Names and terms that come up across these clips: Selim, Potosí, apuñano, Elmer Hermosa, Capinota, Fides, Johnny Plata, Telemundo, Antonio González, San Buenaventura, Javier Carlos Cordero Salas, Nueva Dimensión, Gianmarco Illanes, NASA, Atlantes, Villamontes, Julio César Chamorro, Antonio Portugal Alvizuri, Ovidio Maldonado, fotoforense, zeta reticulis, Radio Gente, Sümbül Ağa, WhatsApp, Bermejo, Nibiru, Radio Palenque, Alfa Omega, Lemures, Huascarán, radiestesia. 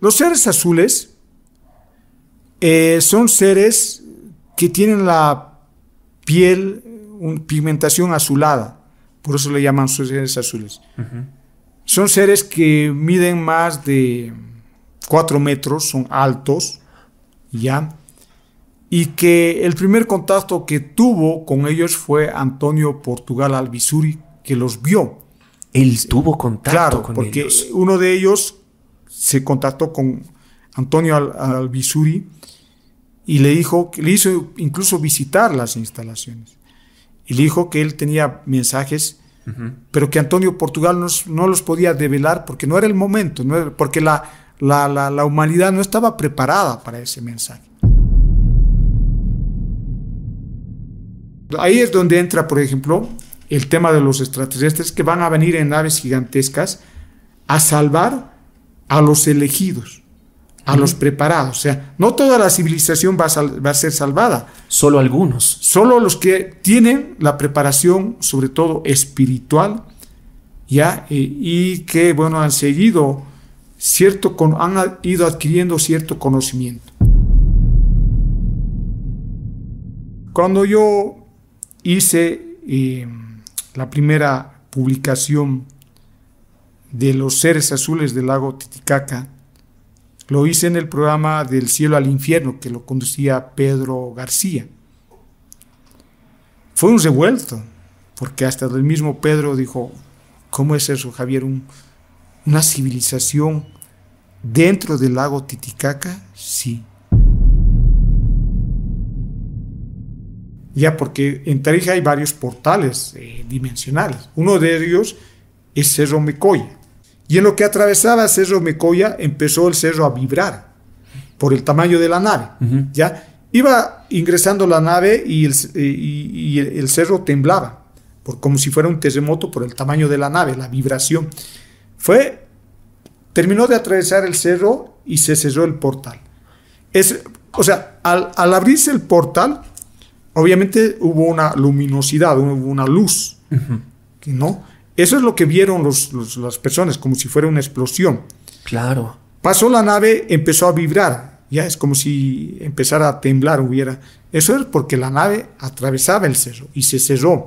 Los seres azules son seres que tienen la piel, pigmentación azulada, por eso le llaman seres azules. Uh-huh. Son seres que miden más de 4 metros, son altos, ¿ya? Y que el primer contacto que tuvo con ellos fue Antonio Portugal Alvizuri, que los vio. Él tuvo contacto con ellos. Claro, porque uno de ellos se contactó con Antonio Alvizuri y le dijo, le hizo incluso visitar las instalaciones. Y le dijo que él tenía mensajes, uh-huh, pero que Antonio Portugal no los podía develar porque no era el momento, no era, porque la humanidad no estaba preparada para ese mensaje. Ahí es donde entra, por ejemplo, el tema de los extraterrestres que van a venir en naves gigantescas a salvar a los elegidos, a los preparados. O sea, no toda la civilización va a ser salvada. Solo algunos. Solo los que tienen la preparación, sobre todo espiritual, ¿ya? Y que, bueno, han seguido cierto, han ido adquiriendo cierto conocimiento. Cuando yo hice la primera publicación de los seres azules del lago Titicaca, lo hice en el programa Del cielo al infierno, que lo conducía Pedro García. Fue un revuelto, porque hasta el mismo Pedro dijo, ¿cómo es eso, Javier? ¿Una civilización dentro del lago Titicaca? Sí. Ya, porque en Tarija hay varios portales dimensionales. Uno de ellos es Cerro Mecoya. Y en lo que atravesaba Cerro Mecoya empezó el cerro a vibrar por el tamaño de la nave. Uh-huh. ¿Ya? Iba ingresando la nave y el cerro temblaba, como si fuera un terremoto por el tamaño de la nave, la vibración. Terminó de atravesar el cerro y se cerró el portal. O sea, al abrirse el portal, obviamente hubo una luminosidad, hubo una luz, uh-huh, ¿no? Eso es lo que vieron las personas, como si fuera una explosión. Claro. Pasó la nave, empezó a vibrar. Ya es como si empezara a temblar, hubiera. Eso es porque la nave atravesaba el cerro y se cerró.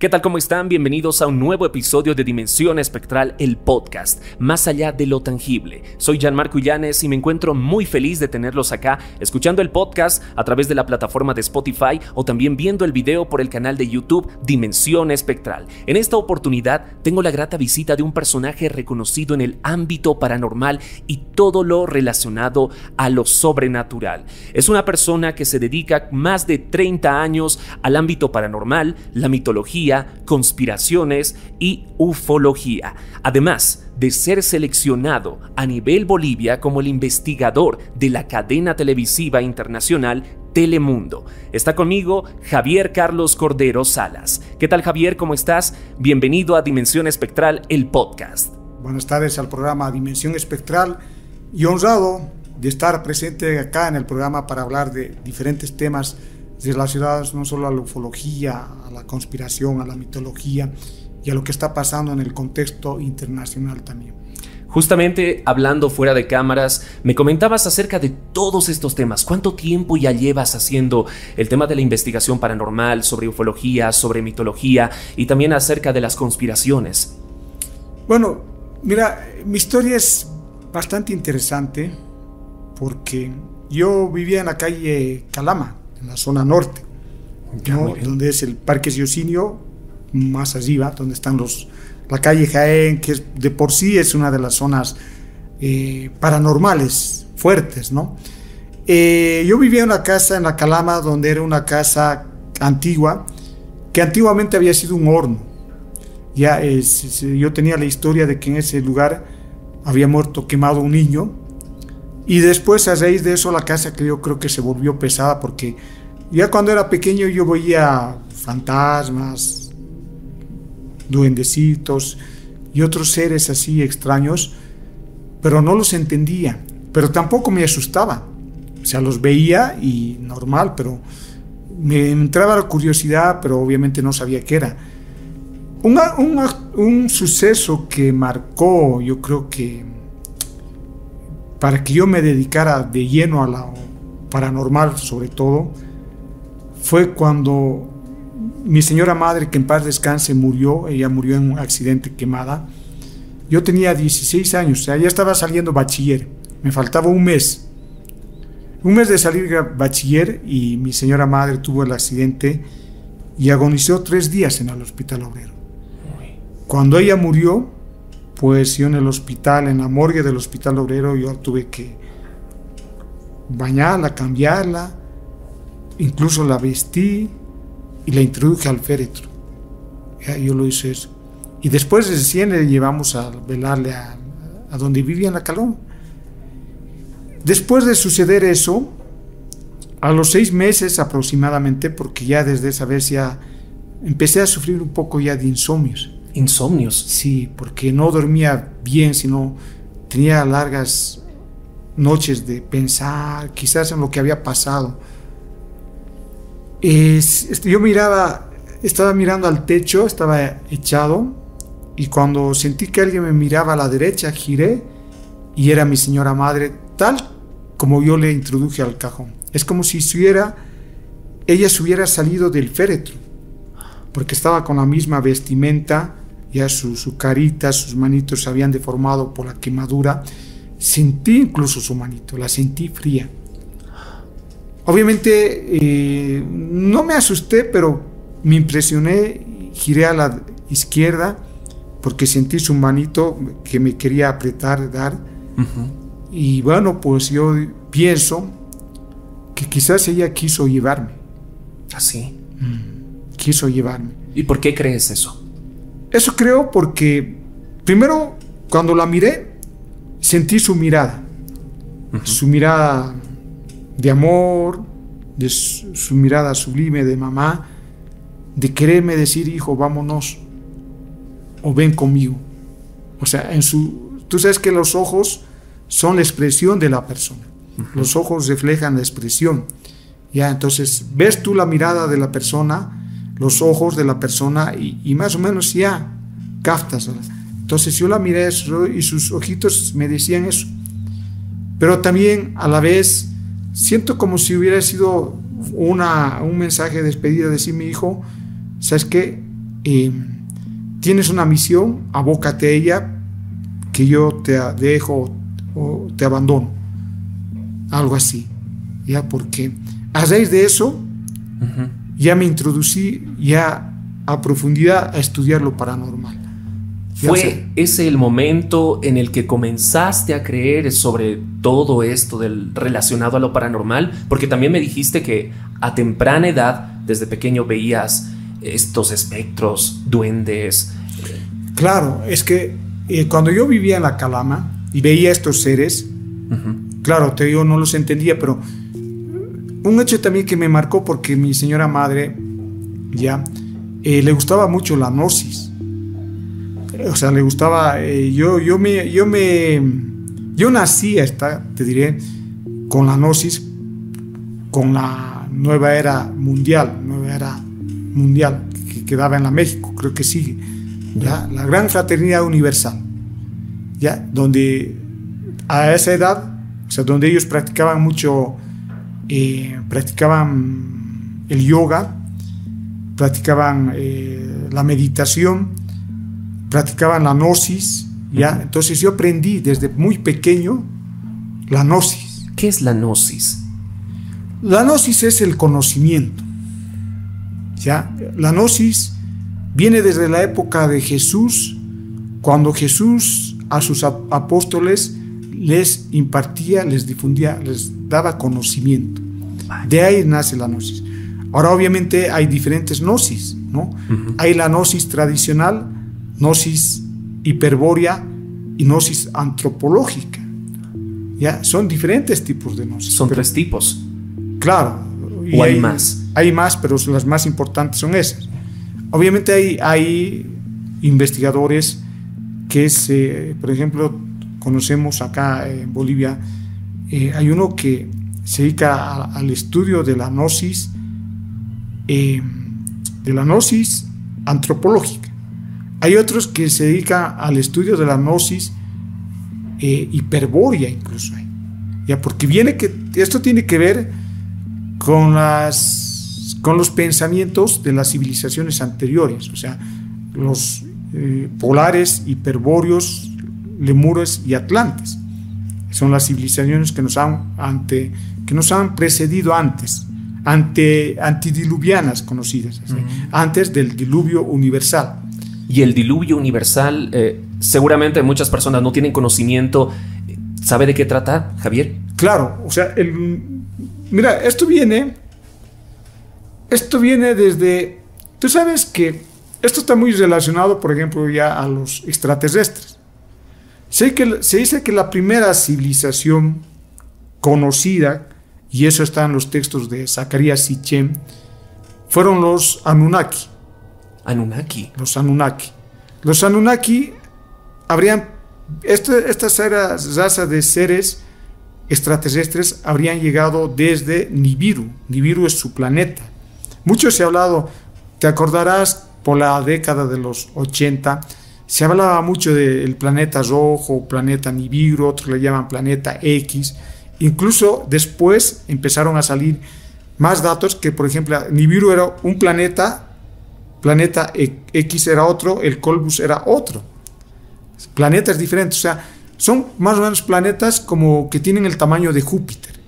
¿Qué tal? ¿Cómo están? Bienvenidos a un nuevo episodio de Dimensión Espectral, el podcast, más allá de lo tangible. Soy Gianmarco Illanes y me encuentro muy feliz de tenerlos acá, escuchando el podcast a través de la plataforma de Spotify o también viendo el video por el canal de YouTube Dimensión Espectral. En esta oportunidad tengo la grata visita de un personaje reconocido en el ámbito paranormal y todo lo relacionado a lo sobrenatural. Es una persona que se dedica más de 30 años al ámbito paranormal, la mitología, conspiraciones y ufología, además de ser seleccionado a nivel Bolivia como el investigador de la cadena televisiva internacional Telemundo. Está conmigo Javier Carlos Cordero Salas. ¿Qué tal, Javier? ¿Cómo estás? Bienvenido a Dimensión Espectral, el podcast. Buenas tardes al programa Dimensión Espectral y honrado de estar presente acá en el programa para hablar de diferentes temas relacionadas no solo a la ufología, a la conspiración, a la mitología y a lo que está pasando en el contexto internacional también. Justamente hablando fuera de cámaras, me comentabas acerca de todos estos temas. ¿Cuánto tiempo ya llevas haciendo el tema de la investigación paranormal, sobre ufología, sobre mitología y también acerca de las conspiraciones? Bueno, mira, mi historia es bastante interesante porque yo vivía en la calle Calama, en la zona norte, ¿no? Donde es el Parque Ciocinio, más arriba, donde están la calle Jaén, que de por sí es una de las zonas paranormales fuertes, ¿no? Yo vivía en una casa en la Calama, donde era una casa antigua, que antiguamente había sido un horno. Ya yo tenía la historia de que en ese lugar había muerto quemado un niño. Y después, a raíz de eso, la casa que yo creo que se volvió pesada, porque ya cuando era pequeño yo veía fantasmas, duendecitos y otros seres así extraños, pero no los entendía, pero tampoco me asustaba. sea, los veía y normal, pero me entraba la curiosidad, pero obviamente no sabía qué era. Un suceso que marcó, yo creo que, para que yo me dedicara de lleno a la paranormal, sobre todo, fue cuando mi señora madre, que en paz descanse, murió. Ella murió en un accidente, quemada. Yo tenía 16 años, o sea, ya estaba saliendo bachiller. Me faltaba un mes. Un mes de salir bachiller, y mi señora madre tuvo el accidente y agonizó 3 días en el hospital obrero. Cuando ella murió, pues yo en el hospital, en la morgue del hospital obrero, yo tuve que bañarla, cambiarla, incluso la vestí y la introduje al féretro. Ya, yo lo hice eso. Y después recién le llevamos a velarle a donde vivía, en la Caloma. Después de suceder eso, a los 6 meses aproximadamente, porque ya desde esa vez ya empecé a sufrir un poco ya de insomnios. ¿Insomnios? Sí, porque no dormía bien, sino tenía largas noches de pensar quizás en lo que había pasado. Yo miraba, estaba mirando al techo, estaba echado, y cuando sentí que alguien me miraba a la derecha, giré y era mi señora madre, tal como yo le introduje al cajón. Es como si ella se hubiera salido del féretro, porque estaba con la misma vestimenta, ya su carita, sus manitos se habían deformado por la quemadura. Sentí incluso su manito, la sentí fría. Obviamente no me asusté, pero me impresioné, giré a la izquierda, porque sentí su manito que me quería apretar, dar. Uh-huh. Y bueno, pues yo pienso que quizás ella quiso llevarme. ¿Ah, sí? Quiso llevarme. ¿Y por qué crees eso? Eso creo porque, primero, cuando la miré, sentí su mirada. Uh-huh. Su mirada de amor, de su mirada sublime de mamá, de quererme decir, hijo, vámonos, o ven conmigo. O sea, tú sabes que los ojos son la expresión de la persona. Los ojos reflejan la expresión. Ya, entonces, ves tú la mirada de la persona, los ojos de la persona, y más o menos ya captas. Entonces, yo la miré y sus ojitos me decían eso. Pero también, a la vez, siento como si hubiera sido un mensaje de despedida, decir, mi hijo, ¿sabes qué? Tienes una misión, abócate a ella, que yo te dejo o te abandono. Algo así, ya, porque a raíz de eso, uh-huh, ya me introducí ya a profundidad a estudiar lo paranormal. ¿Fue ese el momento en el que comenzaste a creer sobre todo esto relacionado a lo paranormal? Porque también me dijiste que a temprana edad, desde pequeño, veías estos espectros, duendes. Claro, es que cuando yo vivía en la Calama y veía estos seres, uh-huh, claro, te digo, no los entendía, pero un hecho también que me marcó, porque mi señora madre ya le gustaba mucho la Gnosis. O sea, le gustaba. Yo nací, te diré, con la Gnosis, con la nueva era mundial que quedaba en la México, creo que sigue, ¿ya? La gran fraternidad universal, ya, donde a esa edad, o sea, donde ellos practicaban mucho, practicaban el yoga, practicaban la meditación, practicaban la Gnosis, ¿ya? Entonces yo aprendí desde muy pequeño la Gnosis. ¿Qué es la Gnosis? La Gnosis es el conocimiento, ¿ya? La Gnosis viene desde la época de Jesús, cuando Jesús a sus apóstoles les impartía, les difundía, les daba conocimiento. De ahí nace la Gnosis. Ahora, obviamente, hay diferentes Gnosis, ¿no? Uh-huh. Hay la Gnosis tradicional, Gnosis hiperbórea y Gnosis antropológica. ¿Ya? Son diferentes tipos de Gnosis. Son 3 tipos. Claro. ¿O hay más? Hay más, pero las más importantes son esas. Obviamente hay investigadores que, por ejemplo, conocemos acá en Bolivia, hay uno que se dedica al estudio de la gnosis, antropológica. Hay otros que se dedican al estudio de la gnosis hiperbórea, incluso. Ya, porque viene que esto tiene que ver con los pensamientos de las civilizaciones anteriores, o sea, los polares, hiperbóreos, lemures y atlantes. Son las civilizaciones que nos han precedido antes, antidiluvianas conocidas, ¿sí? Antes del diluvio universal. Y el diluvio universal, seguramente muchas personas no tienen conocimiento. ¿Sabe de qué trata, Javier? Claro, o sea, mira, esto viene desde... Tú sabes que esto está muy relacionado, por ejemplo, ya a los extraterrestres. Se dice que la primera civilización conocida, y eso está en los textos de Zacarías Sichem, fueron los Anunnaki. ¿Anunnaki? Los Anunnaki. Los Anunnaki habrían... Esta raza de seres extraterrestres habrían llegado desde Nibiru. Nibiru es su planeta. Mucho se ha hablado, te acordarás, por la década de los 80, se hablaba mucho del planeta rojo, planeta Nibiru, otros le llaman planeta X. Incluso después empezaron a salir más datos que, por ejemplo, Nibiru era un planeta, planeta X era otro, el Colbus era otro. Planetas diferentes, o sea, son más o menos planetas como que tienen el tamaño de Júpiter,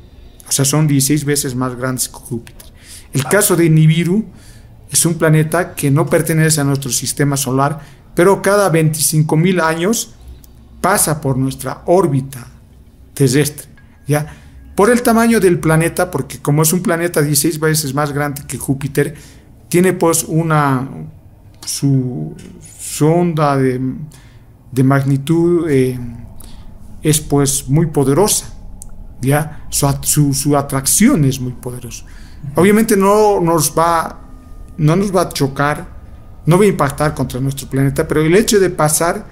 o sea, son 16 veces más grandes que Júpiter. El caso de Nibiru es un planeta que no pertenece a nuestro sistema solar, pero cada 25.000 años pasa por nuestra órbita terrestre, ¿ya? Por el tamaño del planeta, porque como es un planeta 16 veces más grande que Júpiter, tiene pues su onda de magnitud es pues muy poderosa, ¿ya? Su atracción es muy poderosa. Obviamente no nos va a chocar, no va a impactar contra nuestro planeta, pero el hecho de pasar,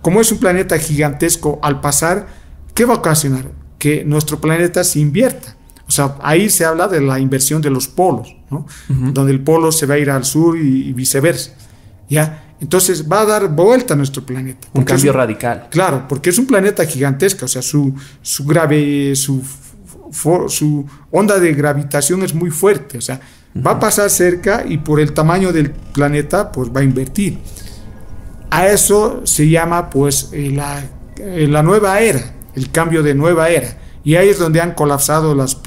como es un planeta gigantesco, al pasar, ¿qué va a ocasionar? Que nuestro planeta se invierta. O sea, ahí se habla de la inversión de los polos, ¿no? Donde el polo se va a ir al sur y viceversa, ¿ya? Entonces va a dar vuelta a nuestro planeta. Un cambio radical. Claro, porque es un planeta gigantesco, o sea, su onda de gravitación es muy fuerte, o sea, va a pasar cerca y por el tamaño del planeta, pues va a invertir. A eso se llama, pues, la nueva era, el cambio de nueva era. Y ahí es donde han colapsado las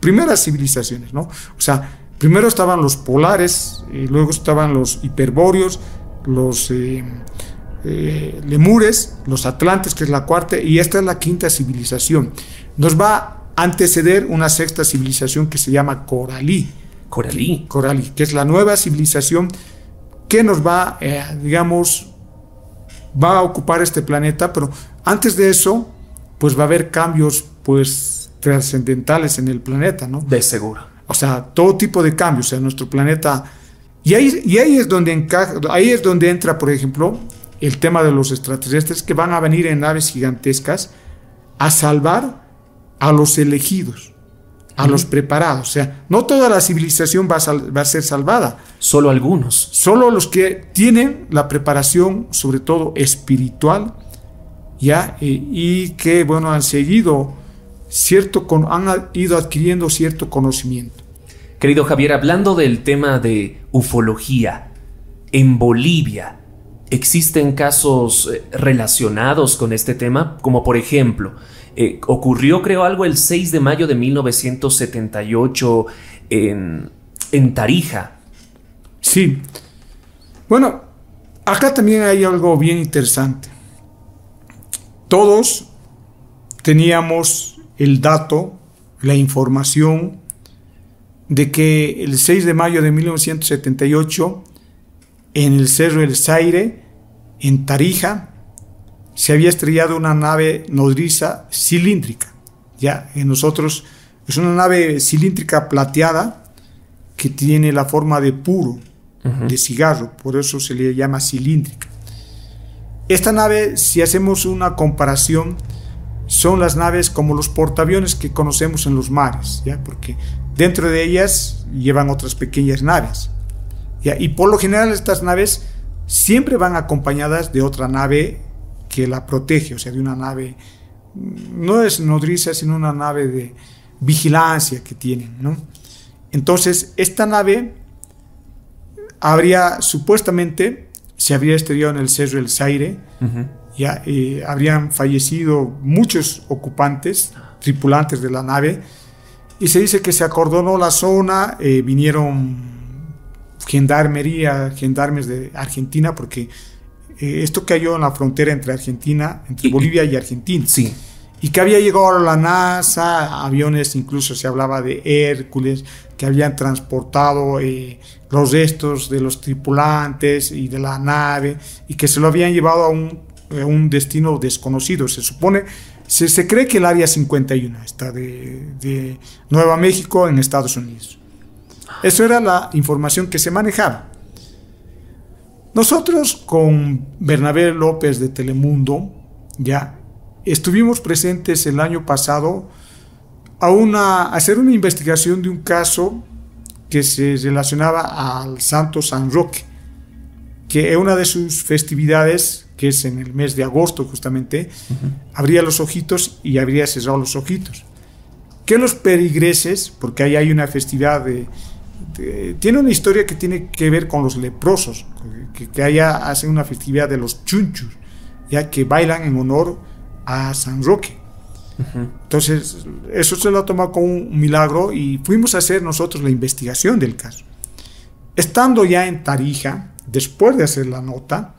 primeras civilizaciones, ¿no? O sea, primero estaban los polares, luego estaban los hiperbóreos, los lemures, los atlantes, que es la cuarta, y esta es la quinta civilización. Nos va a anteceder una sexta civilización que se llama Coralí. Coralí. Coralí, que es la nueva civilización que nos va, va a ocupar este planeta, pero antes de eso, pues va a haber cambios, pues, trascendentales en el planeta, ¿no? De seguro. O sea, todo tipo de cambios, o sea, nuestro planeta... Y ahí es donde entra, por ejemplo, el tema de los extraterrestres que van a venir en naves gigantescas a salvar a los elegidos, a los preparados. O sea, no toda la civilización va a ser salvada. Solo algunos. Solo los que tienen la preparación, sobre todo espiritual, ¿ya? Y que, bueno, han seguido han ido adquiriendo cierto conocimiento. Querido Javier, hablando del tema de ufología, en Bolivia, ¿existen casos relacionados con este tema? Como por ejemplo, ocurrió, creo, algo el 6 de mayo de 1978 en Tarija. Sí. Bueno, acá también hay algo bien interesante. Todos teníamos el dato, la información de que el 6 de mayo de 1978 en el Cerro del Saire, en Tarija, se había estrellado una nave nodriza cilíndrica. Ya, en nosotros es una nave cilíndrica plateada que tiene la forma de puro, de cigarro, por eso se le llama cilíndrica. Esta nave, si hacemos una comparación, son las naves como los portaaviones que conocemos en los mares, ¿ya? Porque dentro de ellas llevan otras pequeñas naves, ¿ya? Y por lo general estas naves siempre van acompañadas de otra nave que la protege, o sea, de una nave, no es nodriza, sino una nave de vigilancia que tienen, ¿no? Entonces, esta nave habría, supuestamente, se habría estrellado en el Cerro del Saire, ya, habrían fallecido muchos ocupantes, tripulantes de la nave, y se dice que se acordonó la zona, vinieron gendarmes de Argentina, porque esto cayó en la frontera entre Argentina, entre Bolivia y Argentina, sí, y que había llegado la NASA, aviones, incluso se hablaba de Hércules, que habían transportado los restos de los tripulantes y de la nave, y que se lo habían llevado a un destino desconocido. Se supone, se cree que el área 51 está de Nueva México en Estados Unidos. Eso era la información que se manejaba. Nosotros con Bernabé López de Telemundo ya estuvimos presentes el año pasado a hacer una investigación de un caso que se relacionaba al Santo San Roque, que en una de sus festividades, que es en el mes de agosto justamente, abría los ojitos y habría cerrado los ojitos. Que los perigreses, porque ahí hay una festividad tiene una historia que tiene que ver con los leprosos, que allá hacen una festividad de los chunchus, ya que bailan en honor a San Roque. Entonces, eso se lo ha tomado como un milagro, y fuimos a hacer nosotros la investigación del caso. Estando ya en Tarija, después de hacer la nota,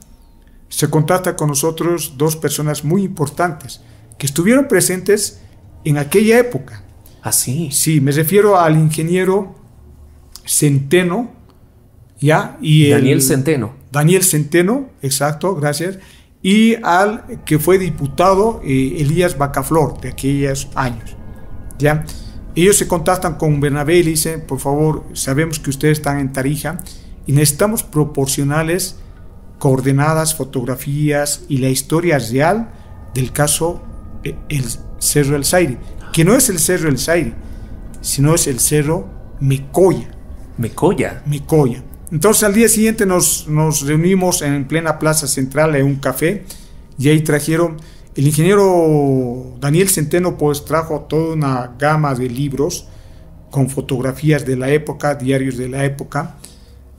se contacta con nosotros dos personas muy importantes que estuvieron presentes en aquella época. ¿Ah, sí? Sí, me refiero al ingeniero Centeno, ¿ya? Y Daniel Centeno. Daniel Centeno, exacto, gracias. Y al que fue diputado Elías Bacaflor de aquellos años, ¿ya? Ellos se contactan con Bernabé y le dicen: por favor, sabemos que ustedes están en Tarija y necesitamos proporcionales, coordenadas, fotografías y la historia real del caso el Cerro del Saire, que no es el Cerro del Saire, sino es el Cerro Mecoya. ¿Mecoya? Mecoya. Entonces, al día siguiente nos reunimos en plena plaza central en un café, y ahí trajeron, el ingeniero Daniel Centeno pues trajo toda una gama de libros con fotografías de la época, diarios de la época,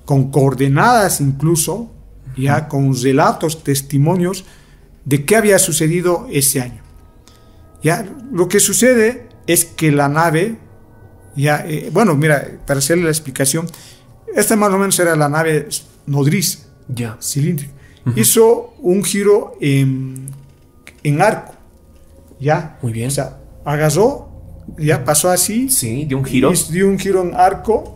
con coordenadas incluso, ya con relatos, testimonios de qué había sucedido ese año. Ya, lo que sucede es que la nave, ya, bueno, mira, para hacerle la explicación, esta más o menos era la nave nodriza, yeah, cilíndrica. Hizo un giro en arco, ¿ya? Muy bien. O sea, agarró, ya pasó así. Sí, dio un giro. Dio un giro en arco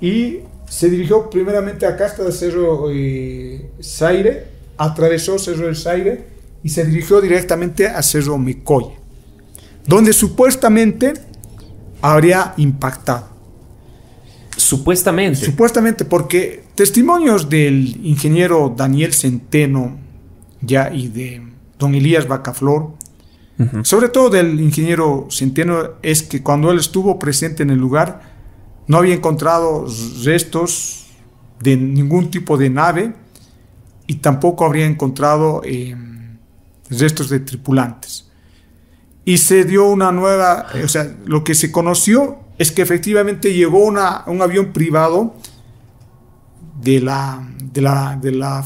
y se dirigió primeramente acá hasta el Cerro Saire, atravesó Cerro del Saire y se dirigió directamente a Cerro Mecoya, donde supuestamente habría impactado. Supuestamente. Supuestamente, porque testimonios del ingeniero Daniel Centeno, ya, y de don Elías Bacaflor, sobre todo del ingeniero Centeno, es que cuando él estuvo presente en el lugar no había encontrado restos de ningún tipo de nave y tampoco habría encontrado restos de tripulantes. Y se dio una nueva, o sea, lo que se conoció es que efectivamente llegó un avión privado de la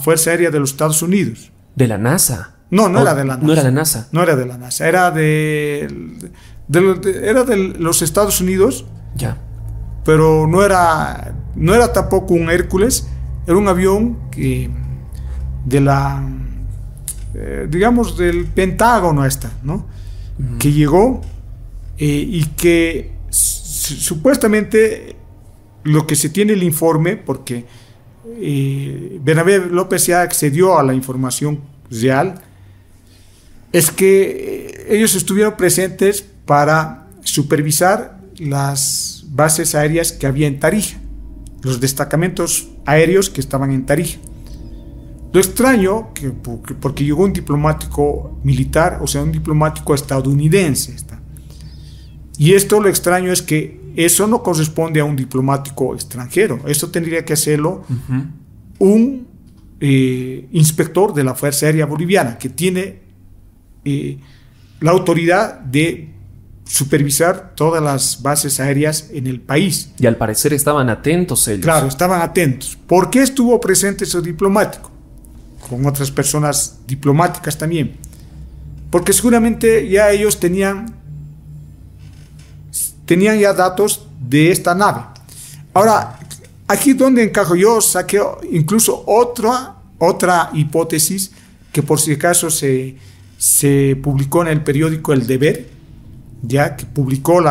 Fuerza Aérea de los Estados Unidos. ¿De la NASA? No, no era de la NASA. ¿No era de la NASA? No era de la NASA, era de los Estados Unidos. Ya. Pero no era tampoco un Hércules, era un avión digamos, del Pentágono esta, ¿no? Que llegó y que supuestamente lo que se tiene el informe, porque Bernabé López ya accedió a la información real, es que ellos estuvieron presentes para supervisar las bases aéreas que había en Tarija, los destacamentos aéreos que estaban en Tarija. Lo extraño, que porque llegó un diplomático militar, o sea, un diplomático estadounidense. Y esto, lo extraño es que eso no corresponde a un diplomático extranjero. Eso tendría que hacerlo un inspector de la Fuerza Aérea Boliviana, que tiene la autoridad de supervisar todas las bases aéreas en el país. Y al parecer estaban atentos ellos. Claro, estaban atentos. ¿Por qué estuvo presente ese diplomático? Con otras personas diplomáticas también. Porque seguramente ya ellos tenían ya datos de esta nave. Ahora, aquí donde encajo yo, saqué incluso otra hipótesis que por si acaso se publicó en el periódico El Deber, ya que publicó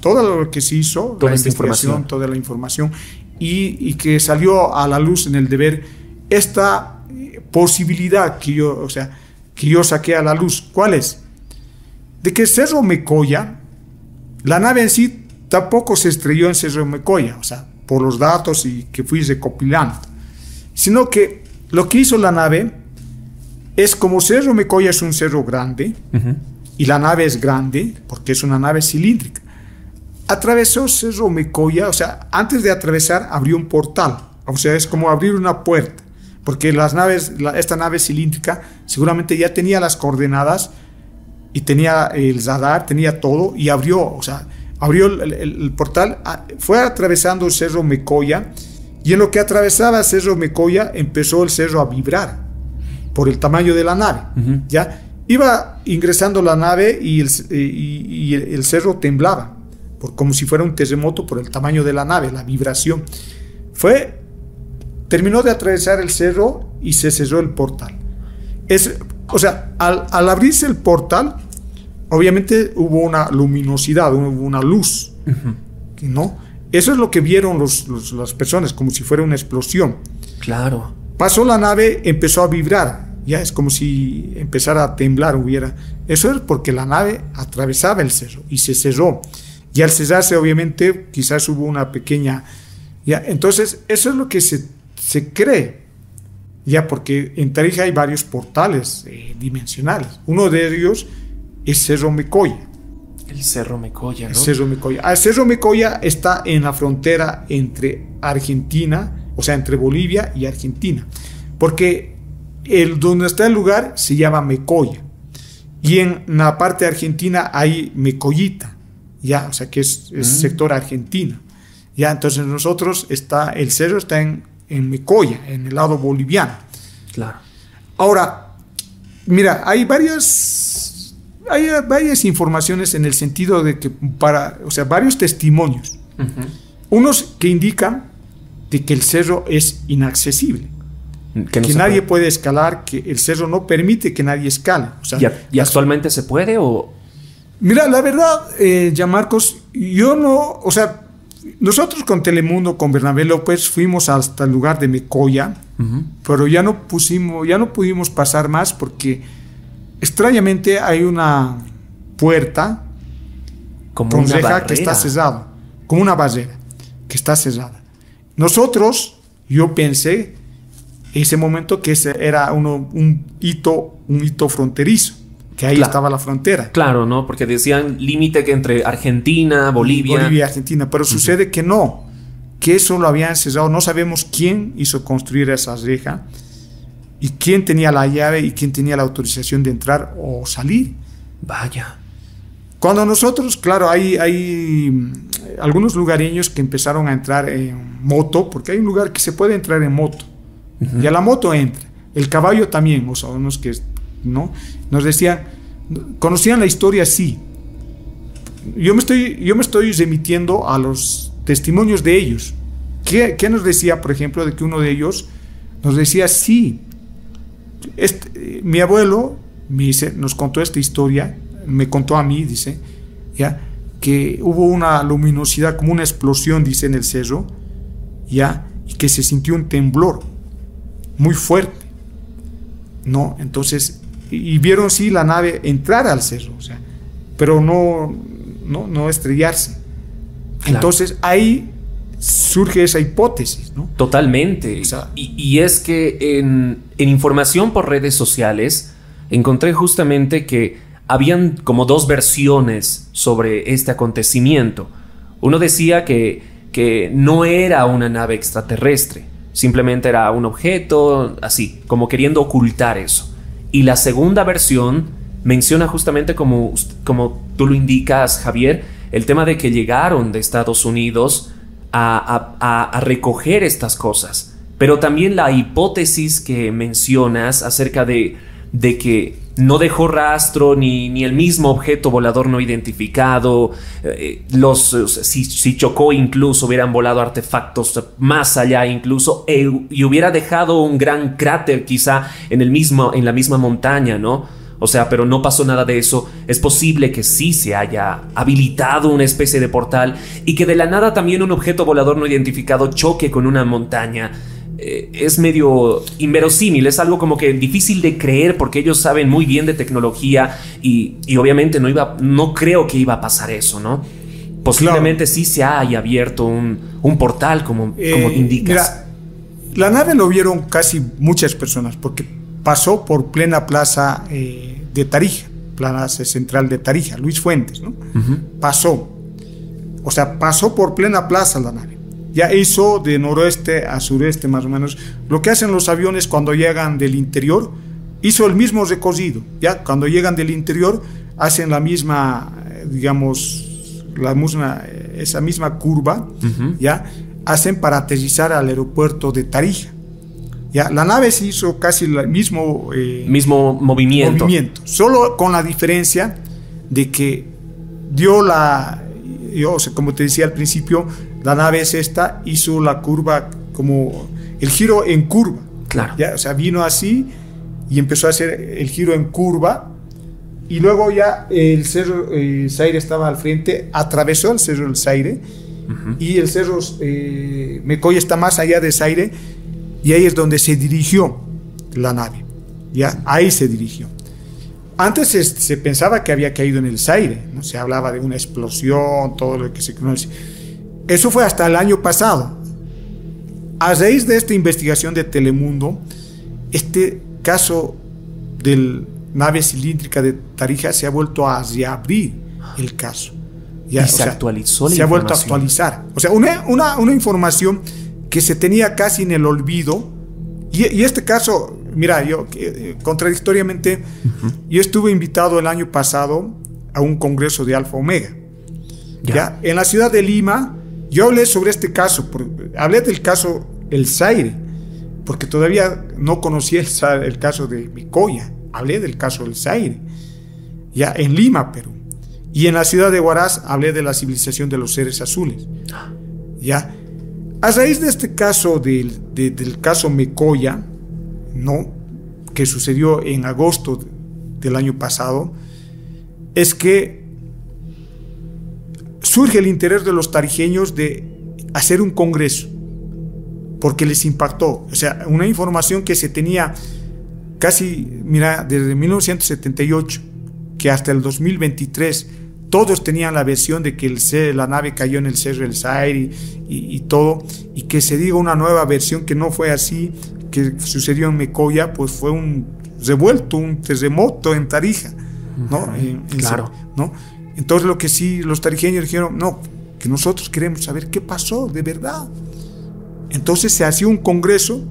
todo lo que se hizo, toda la investigación, toda la información, y que salió a la luz en El Deber esta posibilidad que yo saqué a la luz. ¿Cuál es? De que Cerro Mecoya, la nave en sí tampoco se estrelló en Cerro Mecoya, o sea, por los datos y que fui recopilando, sino que lo que hizo la nave es, como Cerro Mecoya es un cerro grande, y la nave es grande porque es una nave cilíndrica, atravesó Cerro Mecoya, o sea, antes de atravesar abrió un portal, o sea, es como abrir una puerta, porque las naves, esta nave cilíndrica seguramente ya tenía las coordenadas y tenía el radar, tenía todo, y abrió, o sea, abrió el portal, fue atravesando el Cerro Mecoya, y en lo que atravesaba el Cerro Mecoya empezó el cerro a vibrar por el tamaño de la nave. Ya iba ingresando la nave y el cerro temblaba, como si fuera un terremoto por el tamaño de la nave, la vibración. Terminó de atravesar el cerro y se cerró el portal. O sea, al abrirse el portal, obviamente hubo una luminosidad, hubo una luz, ¿no? Eso es lo que vieron las personas, como si fuera una explosión. Claro. Pasó la nave, empezó a vibrar, ya es como si empezara a temblar, hubiera. Eso es porque la nave atravesaba el cerro y se cerró. Y al cerrarse, obviamente, quizás hubo una pequeña... Ya, entonces, eso es lo que se cree. Ya, porque en Tarija hay varios portales dimensionales. Uno de ellos es Cerro Mecoya. El Cerro Mecoya, ¿no? El Cerro Mecoya. El Cerro Mecoya está en la frontera entre Argentina, o sea, entre Bolivia y Argentina. Porque donde está el lugar se llama Mecoya. Y en la parte argentina hay Mecoyita, ya, o sea, que es sector argentina. Ya, entonces nosotros el cerro está en Mecoya, en el lado boliviano. Claro. Ahora, mira, hay varias informaciones en el sentido de que o sea, varios testimonios. Unos que indican de que el cerro es inaccesible, que nadie puede escalar, que el cerro no permite que nadie escale. O sea, ¿Y actualmente se puede o...? Mira, la verdad, ya Marcos, yo no, o sea, nosotros con Telemundo, con Bernabé López, fuimos hasta el lugar de Mecoya, pero ya no pudimos pasar más porque extrañamente hay una puerta con reja que está cerrada, como una barrera que está cerrada. Nosotros, yo pensé en ese momento que ese era un hito fronterizo, que ahí estaba la frontera. Claro, ¿no? Porque decían límite que entre Argentina, Bolivia y Argentina, pero sucede que no, que eso lo habían cerrado. No sabemos quién hizo construir esa reja y quién tenía la llave y quién tenía la autorización de entrar o salir. Vaya. Cuando nosotros, claro, hay algunos lugareños que empezaron a entrar en moto, porque hay un lugar que se puede entrar en moto, y a la moto entra, el caballo también, o sea, unos que... ¿no? Nos decían, conocían la historia, sí. Yo me estoy remitiendo a los testimonios de ellos. ¿Qué nos decía, por ejemplo, de que uno de ellos nos decía, sí, mi abuelo nos contó esta historia, me contó a mí, dice, ya, que hubo una luminosidad, como una explosión, dice, en el cerro, ya, y que se sintió un temblor muy fuerte, ¿no? Entonces... y vieron sí la nave entrar al cerro, o sea, pero no estrellarse. Claro. Entonces ahí surge esa hipótesis, ¿no? Totalmente. O sea, y es que en en información por redes sociales encontré justamente que habían como dos versiones sobre este acontecimiento. Uno decía que no era una nave extraterrestre, simplemente era un objeto, así, como queriendo ocultar eso. Y la segunda versión menciona justamente, como tú lo indicas, Javier, el tema de que llegaron de Estados Unidos a recoger estas cosas. Pero también la hipótesis que mencionas acerca de que no dejó rastro ni el mismo objeto volador no identificado, si chocó incluso hubieran volado artefactos más allá incluso, y hubiera dejado un gran cráter quizá en la misma montaña, ¿no? O sea, pero no pasó nada de eso. Es posible que sí se haya habilitado una especie de portal y que de la nada también un objeto volador no identificado choque con una montaña. Es medio inverosímil, es algo como que difícil de creer porque ellos saben muy bien de tecnología y obviamente no creo que iba a pasar eso, ¿no? Posiblemente claro, sí se haya abierto un portal, como indicas. Mira, la nave lo vieron casi muchas personas porque pasó por plena plaza de Tarija, plaza central de Tarija, Luis Fuentes, ¿no? Uh-huh. Pasó, o sea, pasó por plena plaza la nave. Ya hizo de noroeste a sureste más o menos lo que hacen los aviones cuando llegan del interior. Hizo el mismo recorrido, ya cuando llegan del interior hacen la misma, digamos, esa misma curva, uh-huh, ya hacen para aterrizar al aeropuerto de Tarija. Ya la nave se hizo casi el mismo movimiento, solo con la diferencia de que dio como te decía al principio, la nave es esta, hizo la curva, como el giro en curva. Claro. Ya, o sea, vino así y empezó a hacer el giro en curva. Y luego ya el Cerro del Saire estaba al frente, atravesó el Cerro del Saire. Uh-huh. Y el Cerro Mecoya está más allá del Saire. Y ahí es donde se dirigió la nave. Ya, ahí se dirigió. Antes se pensaba que había caído en el Saire, ¿no? Se hablaba de una explosión, todo lo que se conoce. Eso fue hasta el año pasado. A raíz de esta investigación de Telemundo, este caso de la nave cilíndrica de Tarija se ha vuelto a reabrir el caso. Ya, y se actualizó la información. Se ha vuelto a actualizar. O sea, una información que se tenía casi en el olvido. Y este caso, mira, yo contradictoriamente, uh-huh, yo estuve invitado el año pasado a un congreso de Alfa Omega. Ya. En la ciudad de Lima. Yo hablé sobre este caso, hablé del caso El Saire, porque todavía no conocía el caso de Mecoya. Hablé del caso El Saire, ya en Lima, Perú. Y en la ciudad de Huaraz hablé de la civilización de los seres azules. Ya. A raíz de este caso, del caso Mecoya, ¿no?, que sucedió en agosto del año pasado, es que surge el interés de los tarijeños de hacer un congreso porque les impactó. O sea, una información que se tenía casi, mira, desde 1978, que hasta el 2023 todos tenían la versión de que la nave cayó en el Cerro del Saire y todo, y que se diga una nueva versión que no fue así, que sucedió en Mecoya, pues fue un revuelto, un terremoto en Tarija, ¿no? Uh-huh, claro, ¿no? Entonces lo que sí, los tarijeños dijeron, no, que nosotros queremos saber qué pasó de verdad. Entonces se hacía un congreso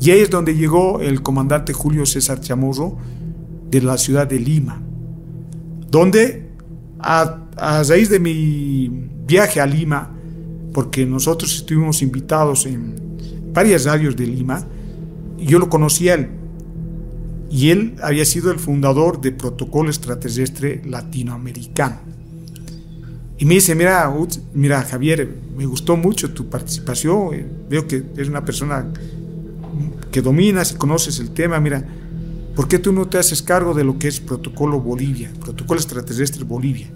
y ahí es donde llegó el comandante Julio César Chamorro de la ciudad de Lima, donde a raíz de mi viaje a Lima, porque nosotros estuvimos invitados en varias radios de Lima, yo lo conocí a él. Y él había sido el fundador de Protocolo Extraterrestre Latinoamericano. Y me dice, mira Javier, me gustó mucho tu participación, veo que eres una persona que dominas y conoces el tema, mira, ¿por qué tú no te haces cargo de lo que es Protocolo Bolivia, Protocolo Extraterrestre Bolivia?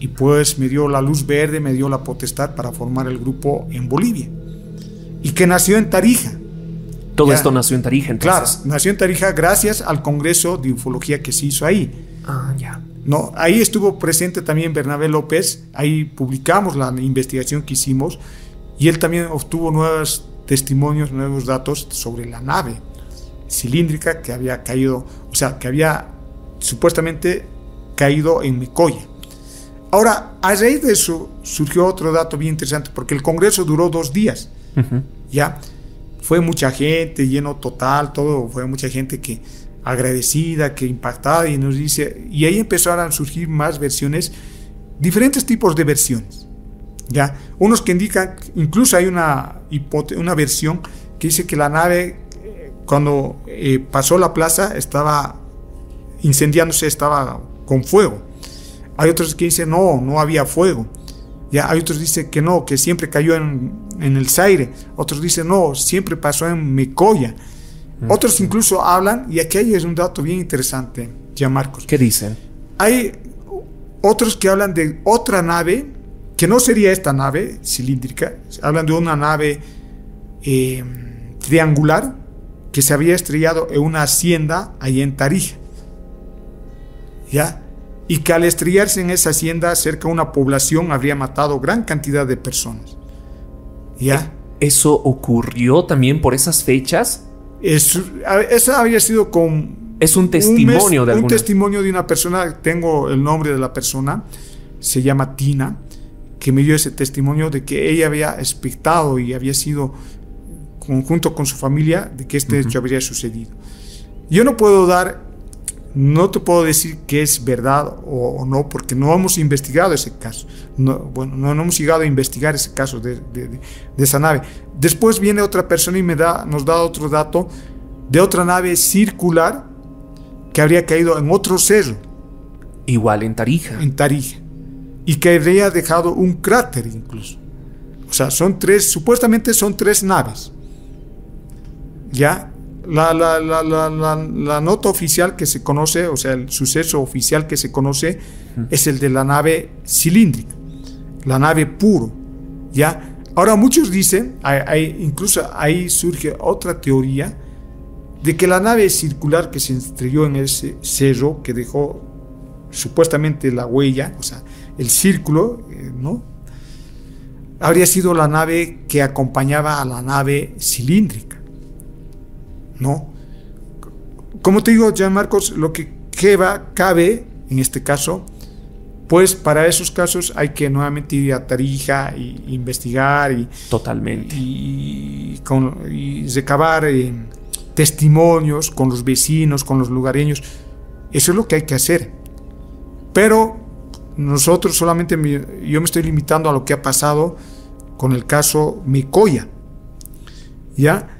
Y pues me dio la luz verde, me dio la potestad para formar el grupo en Bolivia. Y que nació en Tarija. Todo ya, esto nació en Tarija, entonces. Claro, nació en Tarija gracias al congreso de ufología que se hizo ahí. Ah, ya. No, ahí estuvo presente también Bernabé López, ahí publicamos la investigación que hicimos y él también obtuvo nuevas testimonios, nuevos datos sobre la nave cilíndrica que había caído, o sea, que había supuestamente caído en Mecoya. Ahora, a raíz de eso surgió otro dato bien interesante, porque el congreso duró 2 días. Uh-huh. Ya fue mucha gente, lleno total, todo, fue mucha gente que agradecida, que impactada, y nos dice, y ahí empezaron a surgir más versiones, diferentes tipos de versiones, ya, unos que indican, incluso hay una versión que dice que la nave, cuando pasó la plaza, estaba incendiándose, estaba con fuego. Hay otros que dicen, no, no había fuego, ya, hay otros que dicen que no, que siempre cayó en el Saire, otros dicen, no, siempre pasó en Mecoya. Otros incluso hablan, y aquí es un dato bien interesante, ya, Marcos. ¿Qué dicen? Hay otros que hablan de otra nave, que no sería esta nave cilíndrica, hablan de una nave triangular que se había estrellado en una hacienda ahí en Tarija, ¿ya? Y que al estrellarse en esa hacienda cerca de una población habría matado gran cantidad de personas, ¿ya? ¿Eso ocurrió también por esas fechas? Esa había sido con... Es un testimonio de alguna... Un testimonio de una persona, tengo el nombre de la persona, se llama Tina, que me dio ese testimonio de que ella había expectado y había sido, junto con su familia, de que este hecho habría sucedido. Yo no puedo dar, no te puedo decir que es verdad o no, porque no hemos investigado ese caso. No, bueno, no hemos llegado a investigar ese caso de esa nave. Después viene otra persona y nos da otro dato de otra nave circular que habría caído en otro cerro. Igual en Tarija. En Tarija. Y que habría dejado un cráter incluso. O sea, son tres, supuestamente son 3 naves. Ya. La nota oficial que se conoce, o sea, el suceso oficial que se conoce, es el de la nave cilíndrica, la nave Puro, ¿ya? Ahora muchos dicen, incluso ahí surge otra teoría, de que la nave circular que se estrelló en ese cerro, que dejó supuestamente la huella, o sea, el círculo, ¿no? Habría sido la nave que acompañaba a la nave cilíndrica. No, como te digo, ya, Marcos, lo que cabe en este caso, pues para esos casos hay que nuevamente ir a Tarija e investigar y totalmente y recabar testimonios con los vecinos, con los lugareños. Eso es lo que hay que hacer, pero nosotros solamente yo me estoy limitando a lo que ha pasado con el caso Mecoya, ¿ya?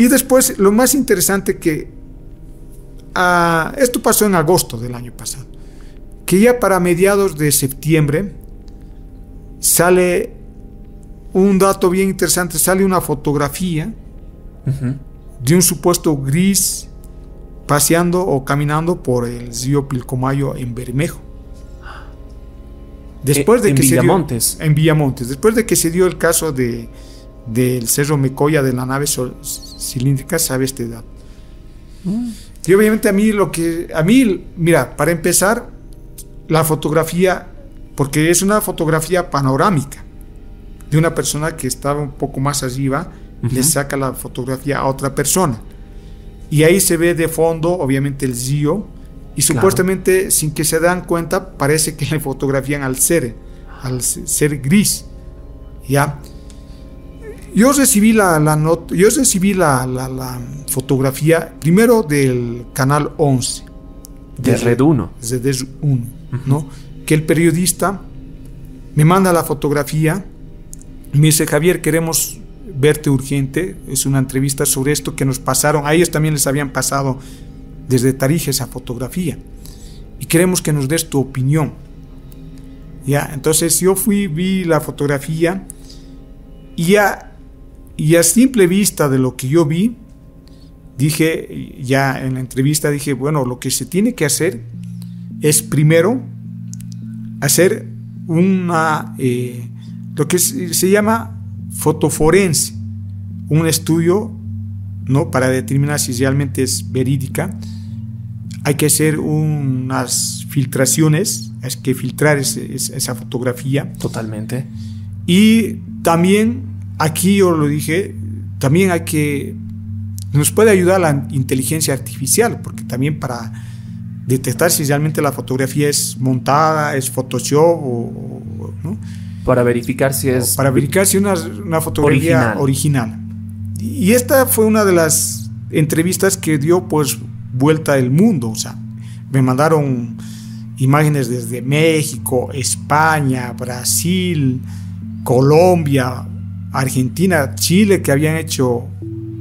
Y después, lo más interesante que... esto pasó en agosto del año pasado. Que ya para mediados de septiembre sale un dato bien interesante. Sale una fotografía de un supuesto gris paseando o caminando por el río Pilcomayo en Bermejo. Después de que en Villamontes. Después de que se dio el caso del cerro Mecoya, de la nave cilíndrica, sabe este dato. Y obviamente mira, para empezar, la fotografía, porque es una fotografía panorámica de una persona que estaba un poco más arriba, le saca la fotografía a otra persona, y ahí se ve de fondo obviamente el río, y supuestamente, sin que se dan cuenta, parece que le fotografían al ser gris, ¿ya? Yo recibí la fotografía primero del canal 11 de Red 1, ¿no? Que el periodista me manda la fotografía, me dice: Javier, queremos verte urgente, es una entrevista sobre esto que nos pasaron. A ellos también les habían pasado desde Tarija esa fotografía, y queremos que nos des tu opinión, ¿ya? Entonces yo fui, vi la fotografía, y a simple vista de lo que yo vi, dije, ya en la entrevista dije, bueno, lo que se tiene que hacer es primero hacer lo que se llama fotoforense, un estudio, ¿no? Para determinar si realmente es verídica. Hay que hacer unas filtraciones, hay que filtrar esa fotografía. Totalmente. Y también, aquí yo lo dije, También hay que... Nos puede ayudar la inteligencia artificial, porque también para detectar si realmente la fotografía es montada, es Photoshop o ¿no? Para verificar si es... Para verificar si es una fotografía original. Y esta fue una de las entrevistas que dio pues vuelta el mundo. O sea, me mandaron imágenes desde México, España, Brasil, Colombia, Argentina, Chile, que habían hecho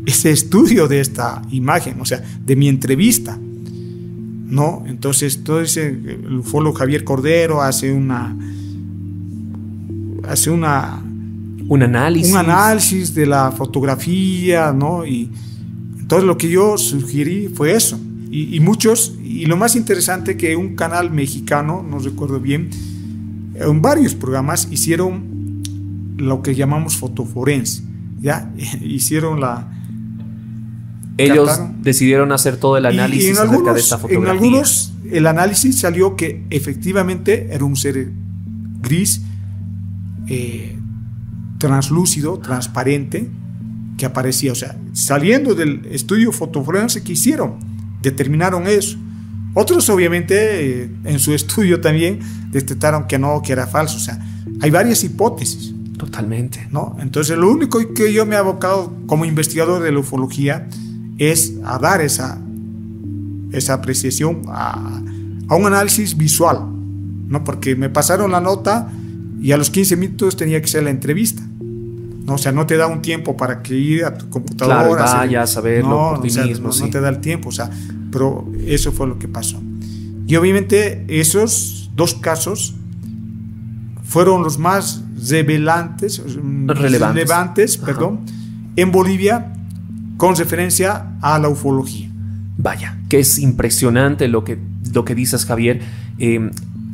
ese estudio de esta imagen, o sea, de mi entrevista, ¿no? Entonces, todo ese, el ufólogo Javier Cordero hace un análisis de la fotografía, ¿no? Y entonces lo que yo sugerí fue eso. Y muchos, y lo más interesante que un canal mexicano, no recuerdo bien, en varios programas hicieron lo que llamamos fotoforense, ¿ya? Hicieron la... Ellos captaron, decidieron hacer todo el análisis acerca de esta fotografía. En algunos el análisis salió que efectivamente era un ser gris, translúcido, transparente, que aparecía. O sea, saliendo del estudio fotoforense que hicieron, determinaron eso. Otros obviamente en su estudio también detectaron que no, que era falso. O sea, hay varias hipótesis. Totalmente, ¿no? Entonces lo único que yo me he abocado como investigador de la ufología es a dar esa apreciación a un análisis visual, ¿no? Porque me pasaron la nota y a los 15 minutos tenía que ser la entrevista, ¿no? O sea, no te da un tiempo para que ir a tu computadora, claro, vayas a verlo, no, por ti mismo, sí. No te da el tiempo, o sea, pero eso fue lo que pasó. Y obviamente esos dos casos fueron los más relevantes, perdón, en Bolivia con referencia a la ufología. Vaya, que es impresionante lo que dices, Javier.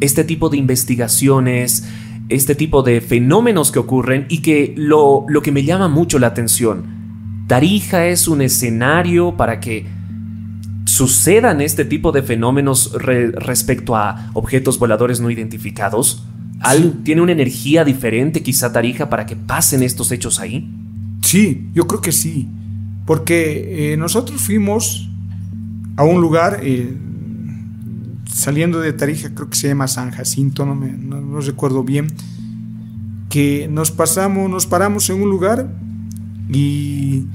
Este tipo de investigaciones, este tipo de fenómenos que ocurren, y que lo que me llama mucho la atención, Tarija es un escenario para que sucedan este tipo de fenómenos respecto a objetos voladores no identificados. ¿Tiene una energía diferente quizá Tarija para que pasen estos hechos ahí? Sí, yo creo que sí. Porque nosotros fuimos a un lugar, saliendo de Tarija, creo que se llama San Jacinto, no recuerdo bien, que nos paramos en un lugar y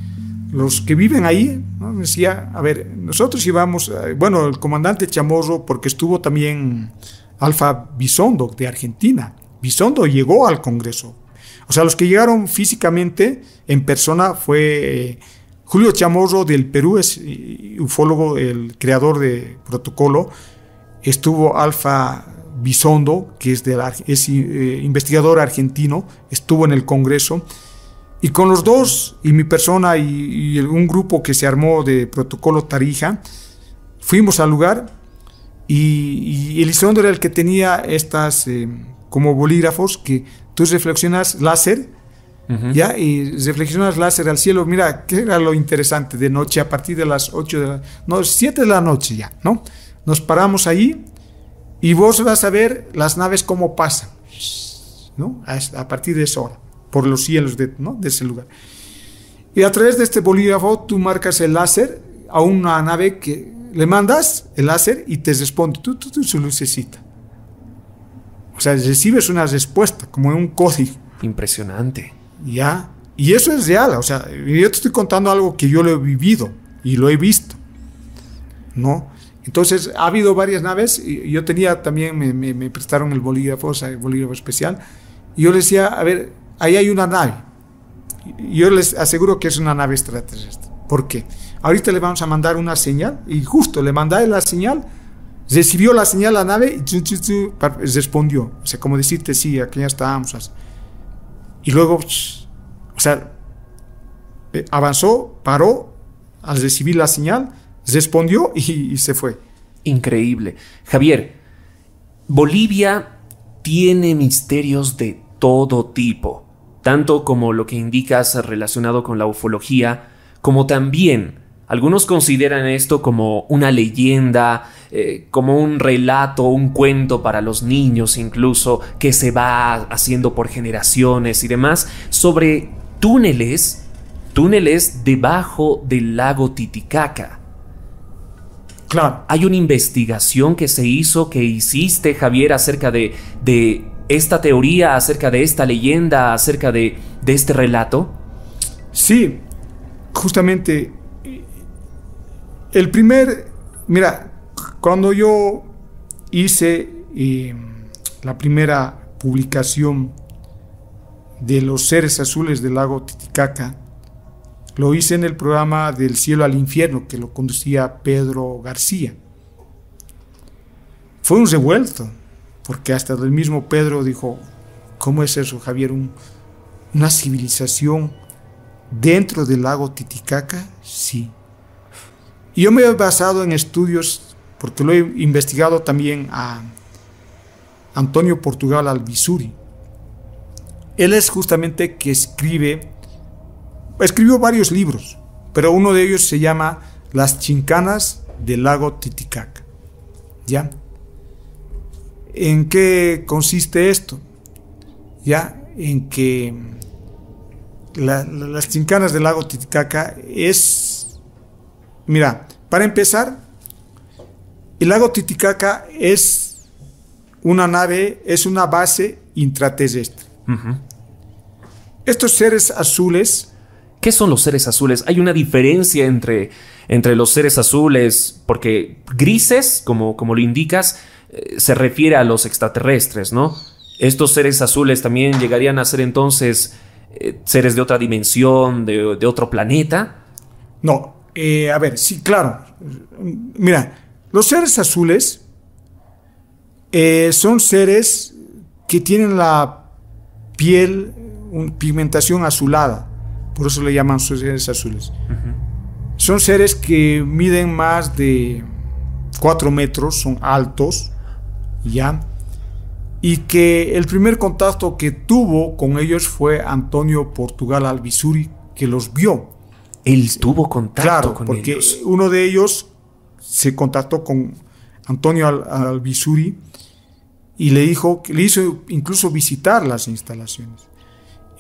los que viven ahí, ¿no? Decía, a ver, nosotros íbamos, bueno, el comandante Chamorro, porque estuvo también... Alfa Bisondo de Argentina. Bisondo llegó al Congreso. O sea, los que llegaron físicamente en persona fue Julio Chamorro del Perú, es ufólogo, el creador de protocolo. Estuvo Alfa Bisondo, que es investigador argentino, estuvo en el Congreso. Y con los dos, y mi persona y un grupo que se armó de protocolo Tarija, fuimos al lugar. Y Elizondo era el que tenía estas como bolígrafos que tú reflexionas láser, uh-huh. ¿Ya? Y reflexionas láser al cielo. Mira, ¿qué era lo interesante? De noche, a partir de las 7 de la noche ya, ¿no? Nos paramos ahí y vos vas a ver las naves cómo pasan, ¿no? A partir de esa hora, por los cielos de ese lugar. Y a través de este bolígrafo tú marcas el láser a una nave que... Le mandas el láser y te responde su lucecita. O sea, recibes una respuesta como un código. Impresionante. Ya. Y eso es real. O sea, yo te estoy contando algo que yo lo he vivido y lo he visto, ¿no? Entonces, ha habido varias naves. Y yo tenía también, me prestaron el bolígrafo, o sea, el bolígrafo especial. Y yo les decía, a ver, ahí hay una nave. Y yo les aseguro que es una nave extraterrestre. ¿Por qué? Ahorita le vamos a mandar una señal, y justo le mandé la señal, recibió la señal la nave y respondió. O sea, como decirte, sí, aquí ya estábamos. Así. Y luego, o sea, avanzó, paró al recibir la señal, respondió y se fue. Increíble. Javier, Bolivia tiene misterios de todo tipo, tanto como lo que indicas relacionado con la ufología, como también algunos consideran esto como una leyenda, como un relato, un cuento para los niños incluso, que se va haciendo por generaciones y demás, sobre túneles, túneles debajo del lago Titicaca. Claro. Hay una investigación que se hizo, que hiciste, Javier, acerca de esta teoría, acerca de esta leyenda, acerca de este relato. Sí, justamente. El primer... Mira, cuando yo hice la primera publicación de los seres azules del lago Titicaca, lo hice en el programa Del cielo al infierno, que lo conducía Pedro García. Fue un revuelto, porque hasta el mismo Pedro dijo, ¿cómo es eso, Javier? ¿Una civilización dentro del lago Titicaca? Sí. Y yo me he basado en estudios, porque lo he investigado también a Antonio Portugal Alvizuri. Él es justamente que escribió varios libros, pero uno de ellos se llama Las chincanas del lago Titicaca. ¿Ya? ¿En qué consiste esto? ¿Ya? En que las chincanas del lago Titicaca es... Mira, para empezar, el lago Titicaca es una nave, es una base intraterrestre. Uh-huh. Estos seres azules... ¿Qué son los seres azules? Hay una diferencia entre los seres azules, porque grises, como lo indicas, se refiere a los extraterrestres, ¿no? Estos seres azules también llegarían a ser entonces seres de otra dimensión, de otro planeta. No, a ver, sí, claro. Mira, los seres azules son seres que tienen la piel, pigmentación azulada. Por eso le llaman seres azules. Uh-huh. Son seres que miden más de 4 metros, son altos, ¿ya? Y que el primer contacto que tuvo con ellos fue Antonio Portugal Alvizuri, que los vio. Él tuvo contacto, claro, con ellos. Claro, porque uno de ellos se contactó con Antonio Alvizuri y le dijo, le hizo incluso visitar las instalaciones.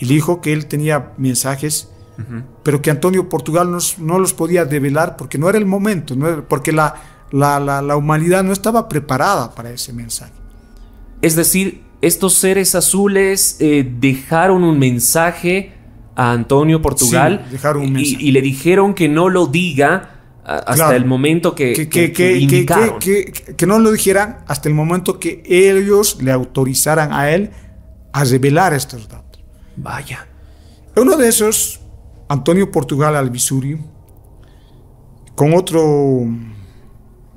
Y le dijo que él tenía mensajes, uh-huh, pero que Antonio Portugal no los podía develar porque no era el momento, porque la humanidad no estaba preparada para ese mensaje. Es decir, estos seres azules dejaron un mensaje a Antonio Portugal, sí, dejaron un mensaje. Y le dijeron que no lo diga hasta, claro, el momento que indicaron. Que no lo dijeran hasta el momento que ellos le autorizaran a él a revelar estos datos. Vaya. Uno de esos, Antonio Portugal Alvizuri, con otro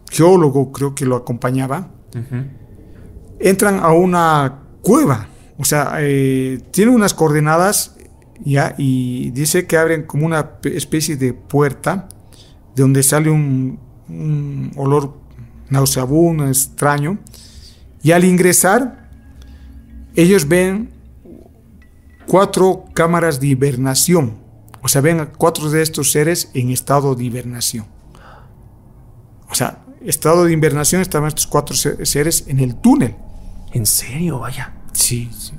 geólogo, creo que lo acompañaba, uh-huh, entran a una cueva. O sea, tiene unas coordenadas, ¿ya? Y dice que abren como una especie de puerta de donde sale un olor nauseabundo, extraño. Y al ingresar, ellos ven 4 cámaras de hibernación. O sea, ven 4 de estos seres en estado de hibernación. O sea, estado de hibernación estaban estos 4 seres en el túnel. ¿En serio? Vaya. Sí, sí.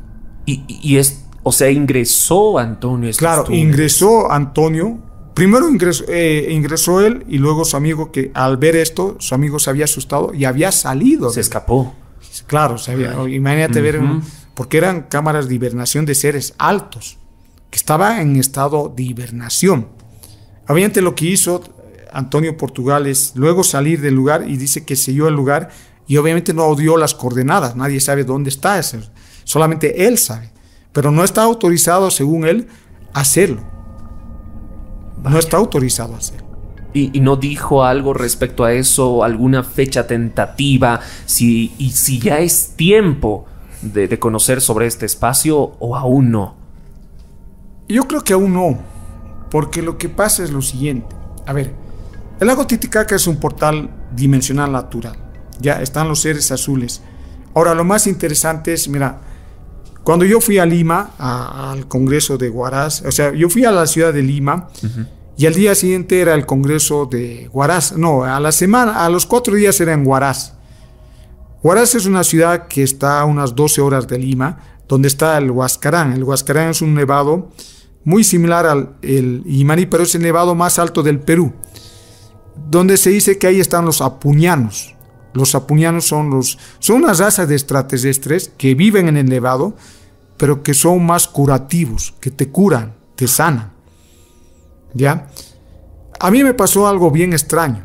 Y es, o sea, ingresó Antonio. Claro, túneles. Ingresó Antonio. Primero ingresó él y luego su amigo, que al ver esto, su amigo se había asustado y había salido. Se escapó. Claro, se había, imagínate, uh-huh, ver... Porque eran cámaras de hibernación de seres altos, que estaban en estado de hibernación. Obviamente lo que hizo Antonio Portugal es luego salir del lugar, y dice que selló el lugar, y obviamente no dio las coordenadas, nadie sabe dónde está ese, solamente él sabe, pero no está autorizado, según él, a hacerlo. Vaya. No está autorizado a hacerlo. ¿Y no dijo algo respecto a eso, alguna fecha tentativa, si ya es tiempo de conocer sobre este espacio, o aún no? Yo creo que aún no, porque lo que pasa es lo siguiente. A ver, el lago Titicaca es un portal dimensional natural. Ya están los seres azules. Ahora, lo más interesante es, mira, cuando yo fui a Lima, al Congreso de Huaraz, o sea, yo fui a la ciudad de Lima, uh-huh, y al día siguiente era el Congreso de Huaraz. No, a la semana, a los 4 días era en Huaraz. Huaraz es una ciudad que está a unas 12 horas de Lima, donde está el Huascarán. El Huascarán es un nevado muy similar al Imaní, pero es el nevado más alto del Perú, donde se dice que ahí están los apuñanos. Los apuñanos son una raza de extraterrestres que viven en el nevado, pero que son más curativos, que te curan, te sanan. ¿Ya? A mí me pasó algo bien extraño.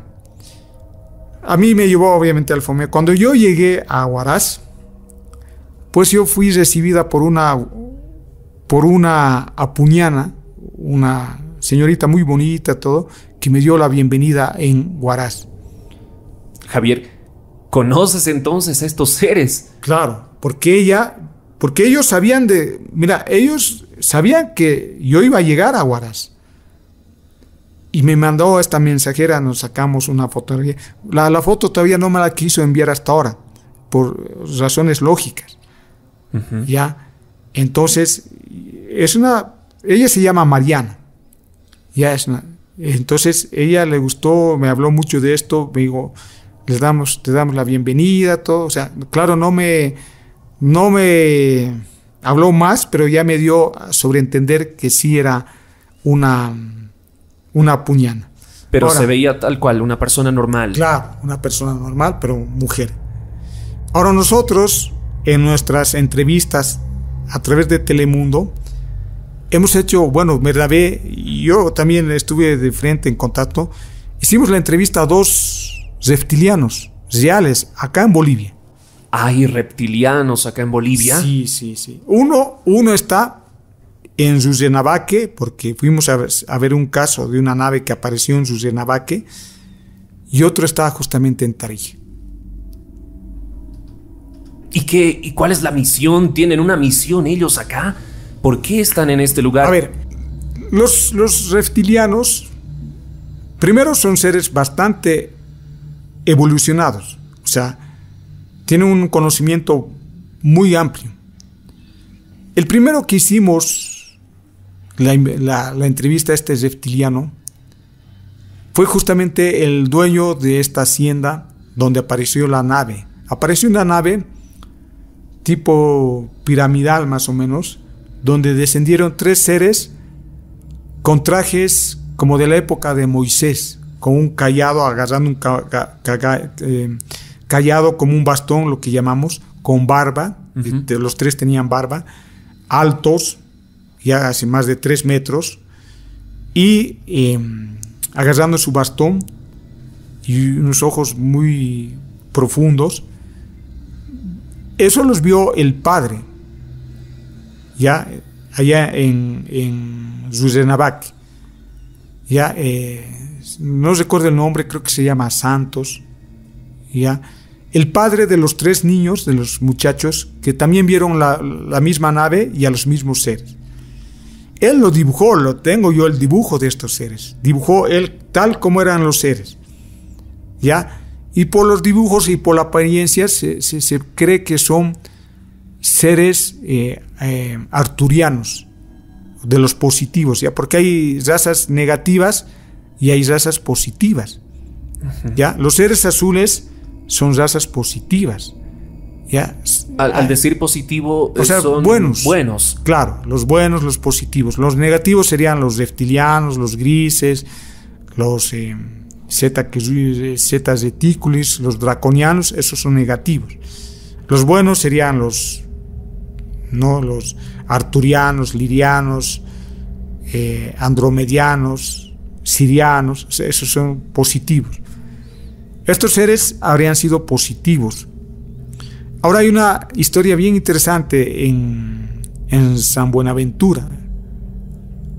A mí me llevó obviamente al FOMEA. Cuando yo llegué a Huaraz, pues yo fui recibida por una apuñana, una señorita muy bonita, todo, que me dio la bienvenida en Huaraz. Javier, ¿conoces entonces a estos seres? Claro, porque ellos sabían de... Mira, ellos sabían que yo iba a llegar a Huaraz. Y me mandó esta mensajera, nos sacamos una fotografía. La foto todavía no me la quiso enviar hasta ahora, por razones lógicas. Uh-huh. Ya, entonces, ella se llama Mariana. Ya es una... Entonces ella le gustó, me habló mucho de esto, me dijo, te damos la bienvenida, todo, o sea, claro, no me habló más, pero ya me dio a sobreentender que sí era una puñana. Pero ahora, se veía tal cual, una persona normal. Claro, una persona normal, pero mujer. Ahora nosotros, en nuestras entrevistas a través de Telemundo, hemos hecho, bueno, Bernabé y yo también estuve de frente en contacto. Hicimos la entrevista a dos reptilianos reales acá en Bolivia. ¿Hay reptilianos acá en Bolivia? Sí, sí, sí. Uno está en Rurrenabaque, porque fuimos a ver un caso de una nave que apareció en Rurrenabaque. Y otro está justamente en Tarija. ¿Y cuál es la misión? ¿Tienen una misión ellos acá? ¿Por qué están en este lugar? A ver, los reptilianos, primero son seres bastante evolucionados. O sea, tienen un conocimiento muy amplio. El primero que hicimos, la entrevista a este reptiliano, fue justamente el dueño de esta hacienda donde apareció la nave. Apareció una nave tipo piramidal más o menos, donde descendieron tres seres con trajes como de la época de Moisés, con un cayado, agarrando un cayado como un bastón, lo que llamamos, con barba. Uh-huh. Los tres tenían barba, altos, ya hace más de 3 metros, y agarrando su bastón y unos ojos muy profundos. Eso los vio el padre, ya allá en Rurrenabaque. Ya, no recuerdo el nombre, creo que se llama Santos. Ya, el padre de los tres niños, de los muchachos, que también vieron la misma nave y a los mismos seres. Él lo dibujó, lo tengo yo el dibujo de estos seres. Dibujó él tal como eran los seres. Ya, y por los dibujos y por la apariencia se cree que son seres arturianos, de los positivos, ya, porque hay razas negativas y hay razas positivas. Uh-huh. Ya, los seres azules son razas positivas. Ya, al decir positivo, o sea, son buenos. Claro, los buenos, los positivos. Los negativos serían los reptilianos, los grises, los zeta reticulis, los draconianos, esos son negativos. Los buenos serían los arturianos, lirianos, andromedianos, sirianos, esos son positivos. Estos seres habrían sido positivos. Ahora hay una historia bien interesante en San Buenaventura.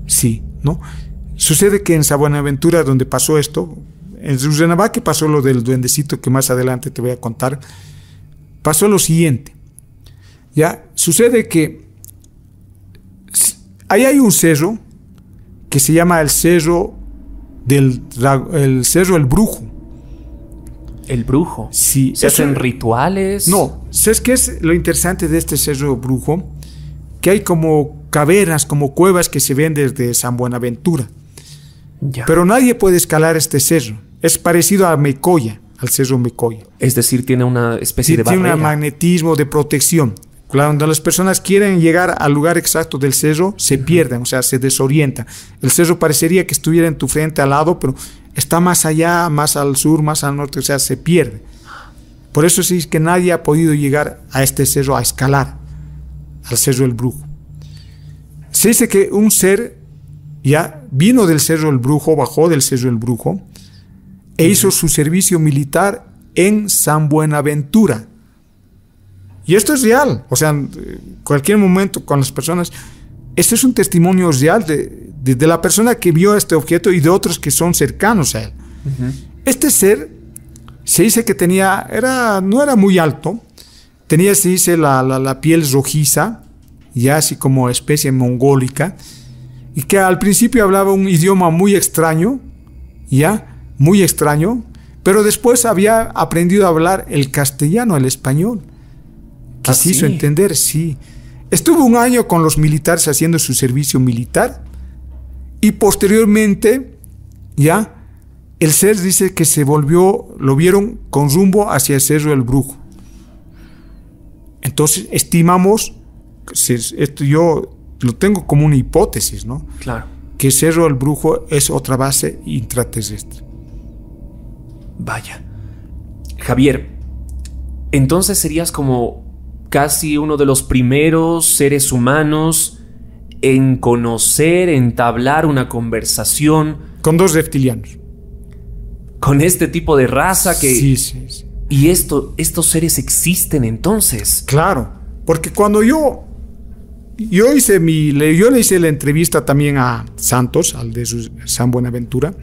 Sí, ¿no? Sucede que en San Buenaventura, donde pasó esto, en Rurrenabaque pasó lo del duendecito que más adelante te voy a contar, pasó lo siguiente. Ya, sucede que ahí hay un cerro que se llama el Cerro del Brujo. ¿El Brujo? Sí. ¿Se hacen rituales? No. ¿Sabes qué es lo interesante de este Cerro Brujo? Que hay como cavernas, como cuevas que se ven desde San Buenaventura. Ya. Pero nadie puede escalar este cerro. Es parecido a Mecoya, al Cerro Mecoya. Es decir, tiene una especie de barrera. Tiene un magnetismo de protección. Cuando las personas quieren llegar al lugar exacto del cerro, se pierden, o sea, se desorientan. El cerro parecería que estuviera en tu frente, al lado, pero está más allá, más al sur, más al norte, o sea, se pierde. Por eso sí es que nadie ha podido llegar a este cerro, a escalar al Cerro del Brujo. Se dice que un ser ya vino del Cerro del Brujo, bajó del Cerro del Brujo e hizo su servicio militar en San Buenaventura. Y esto es real, o sea, cualquier momento con las personas, este es un testimonio real de la persona que vio este objeto y de otros que son cercanos a él. Este ser se dice que tenía, no era muy alto, tenía, se dice, la piel rojiza, ya así como especie mongólica, y que al principio hablaba un idioma muy extraño, ya, muy extraño, pero después había aprendido a hablar el castellano, el español, que se hizo entender, sí. Estuvo un año con los militares haciendo su servicio militar, y posteriormente, ya, el ser dice que se volvió, lo vieron con rumbo hacia el Cerro del Brujo. Entonces estimamos, esto yo lo tengo como una hipótesis, ¿no? Claro. Que el Cerro del Brujo es otra base intraterrestre. Vaya. Javier, entonces serías como casi uno de los primeros seres humanos en conocer, entablar una conversación con dos reptilianos. Con este tipo de raza que... Sí, sí, sí. Y estos seres existen entonces. Claro, porque cuando yo le hice la entrevista también a Santos, al de San Buenaventura.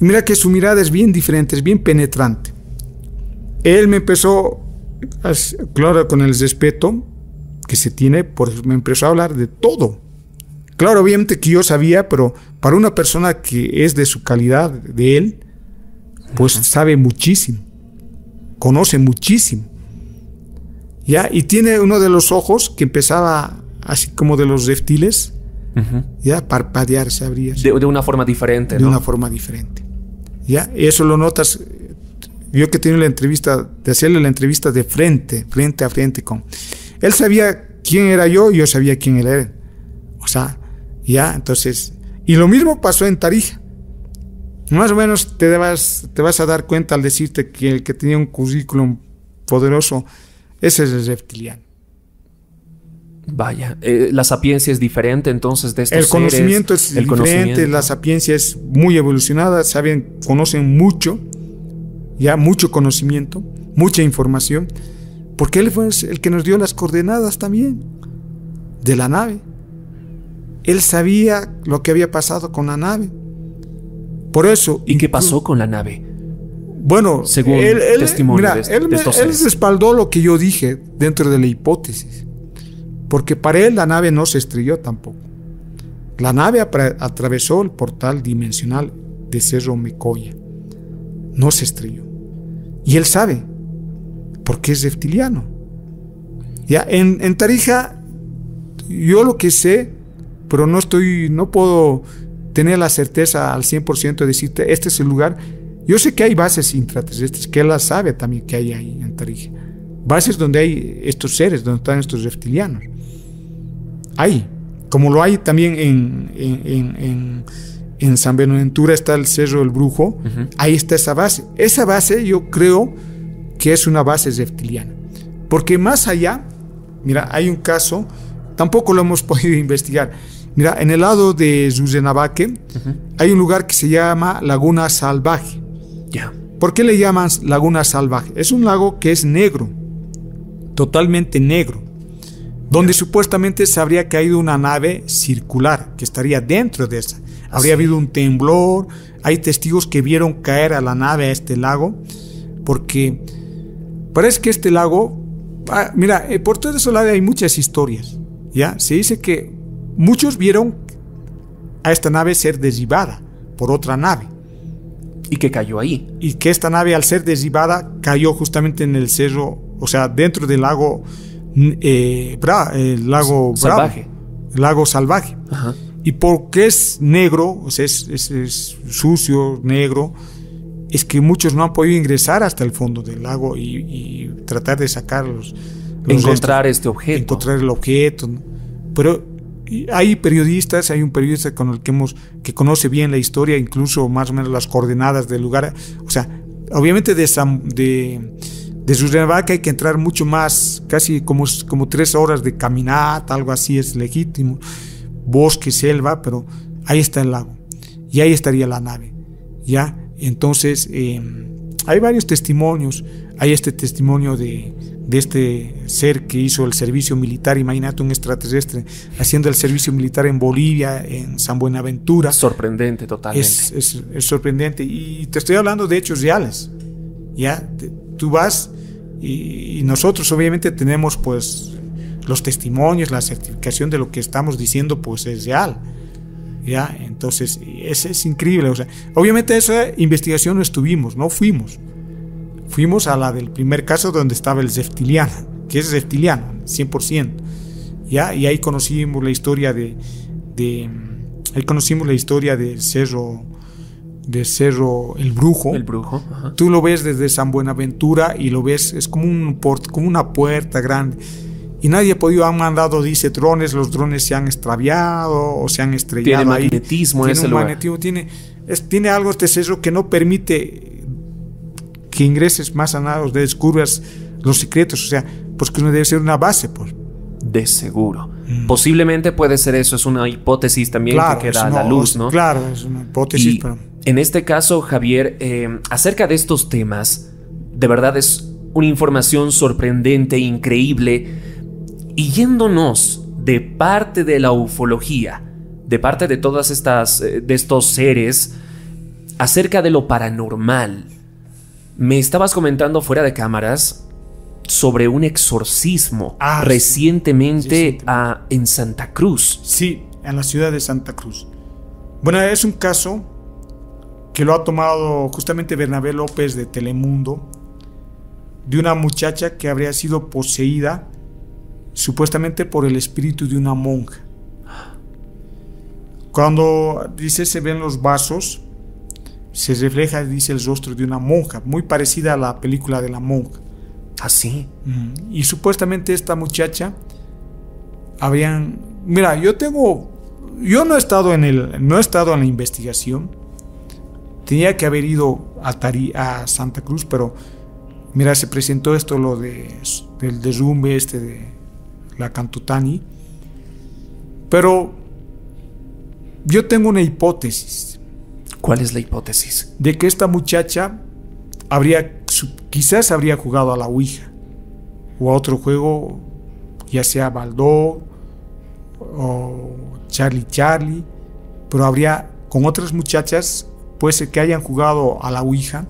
Y mira que su mirada es bien diferente, es bien penetrante. Él me empezó, claro, con el respeto que se tiene, pues me empezó a hablar de todo. Claro, obviamente que yo sabía, pero para una persona que es de su calidad, de él, pues sabe muchísimo, conoce muchísimo, ¿ya? Y tiene uno de los ojos que empezaba así como de los reptiles, ya, parpadear, se abría. De una forma diferente, ¿no? De una forma diferente, ¿ya? Eso lo notas, yo que he tenido la entrevista, de hacerle la entrevista de frente, frente a frente con... Él sabía quién era yo, yo sabía quién era él, o sea... Ya, entonces, y lo mismo pasó en Tarija. Más o menos te vas a dar cuenta al decirte que el que tenía un currículum poderoso, ese es el reptiliano. Vaya, la sapiencia es diferente entonces de estos seres. El conocimiento es diferente, la sapiencia es muy evolucionada, saben, conocen mucho, ya, mucho conocimiento, mucha información, porque él fue el que nos dio las coordenadas también de la nave. Él sabía lo que había pasado con la nave. Por eso... ¿Y qué pasó con la nave? Bueno, según el testimonio de estos seres. Él respaldó lo que yo dije dentro de la hipótesis. Porque para él la nave no se estrelló tampoco. La nave atravesó el portal dimensional de Cerro Mecoya. No se estrelló. Y él sabe, porque es reptiliano. Ya, en Tarija, yo lo que sé... Pero no puedo tener la certeza al 100% de decirte, este es el lugar. Yo sé que hay bases intraterrestres, que él las sabe también que hay ahí en Tarija. Bases donde hay estos seres, donde están estos reptilianos. Hay, como lo hay también en San Buenaventura, está el Cerro del Brujo. Ahí está esa base. Esa base yo creo que es una base reptiliana. Porque más allá, mira, hay un caso... Tampoco lo hemos podido investigar. Mira, en el lado de Rurrenabaque hay un lugar que se llama Laguna Salvaje. ¿Por qué le llaman Laguna Salvaje? Es un lago que es negro, totalmente negro, donde supuestamente se habría caído una nave circular que estaría dentro de esa. Habría habido un temblor. Hay testigos que vieron caer a la nave a este lago, porque parece que este lago... mira, por todo ese lado hay muchas historias. ¿Ya? Se dice que muchos vieron a esta nave ser derribada por otra nave. Y que cayó ahí. Y que esta nave, al ser derribada, cayó justamente en el cerro, o sea, dentro del lago, Salvaje. Lago Salvaje. Y porque es negro, o sea, es sucio, negro, es que muchos no han podido ingresar hasta el fondo del lago y tratar de sacarlos encontrar este objeto. Encontrar el objeto, ¿no? Pero hay periodistas, hay un periodista con el que conoce bien la historia, incluso más o menos las coordenadas del lugar. O sea, obviamente de Rurrenabaque hay que entrar mucho más, casi como 3 horas de caminata, algo así, es legítimo. Bosque, selva, pero ahí está el lago y ahí estaría la nave, ¿ya? Entonces hay varios testimonios. Hay este testimonio de este ser que hizo el servicio militar. Imagínate, un extraterrestre haciendo el servicio militar en Bolivia, en San Buenaventura. Sorprendente, totalmente. Es sorprendente. Y te estoy hablando de hechos reales, ¿ya? Tú vas y nosotros obviamente tenemos pues los testimonios, la certificación de lo que estamos diciendo pues es real, ¿ya? Entonces es increíble. O sea, obviamente esa investigación no estuvimos, no fuimos. Fuimos a la del primer caso donde estaba el reptiliano, que es reptiliano, 100%. ¿Ya? Y ahí conocimos la historia del cerro, El Brujo. El Brujo. Ajá. Tú lo ves desde San Buenaventura y lo ves, es como una puerta grande. Y nadie ha podido, han mandado, dice, drones, los drones se han extraviado o se han estrellado. Tiene magnetismo ahí, en ese lugar. Magnetismo, tiene algo este cerro que no permite que ingreses más sanados, descubras los secretos. O sea, pues que no debe ser una base, pues. De seguro. Posiblemente puede ser eso, es una hipótesis también, claro, que queda a la luz, ¿no? Claro, es una hipótesis. Y pero en este caso, Javier, acerca de estos temas, de verdad es una información sorprendente, increíble. Y yéndonos de parte de la ufología, de parte de todas estas, de estos seres, acerca de lo paranormal. Me estabas comentando fuera de cámaras sobre un exorcismo recientemente en Santa Cruz. Sí, en la ciudad de Santa Cruz. Bueno, es un caso que lo ha tomado justamente Bernabé López de Telemundo, de una muchacha que habría sido poseída supuestamente por el espíritu de una monja. Cuando dice se ven los vasos, se refleja, dice, el rostro de una monja, muy parecida a la película de la monja. ¿Ah, sí? Y supuestamente esta muchacha habían... Mira, yo no he estado en la investigación. Tenía que haber ido a Santa Cruz, pero mira, se presentó esto, lo del derrumbe este de la Cantutani. Pero yo tengo una hipótesis. ¿Cuál es la hipótesis? De que esta muchacha quizás habría jugado a la Ouija o a otro juego, ya sea Baldó o Charlie, pero habría con otras muchachas, puede ser que hayan jugado a la Ouija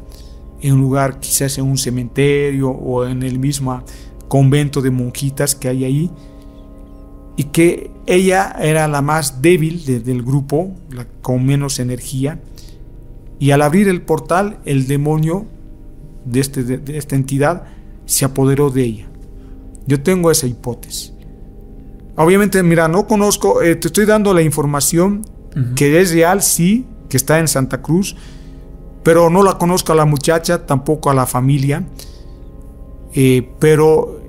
en un lugar, quizás en un cementerio o en el mismo convento de monjitas que hay ahí, y que ella era la más débil del grupo, con menos energía. Y al abrir el portal, el demonio de esta entidad se apoderó de ella. Yo tengo esa hipótesis. Obviamente, mira, no conozco, te estoy dando la información que es real, sí, que está en Santa Cruz, pero no la conozco a la muchacha, tampoco a la familia, pero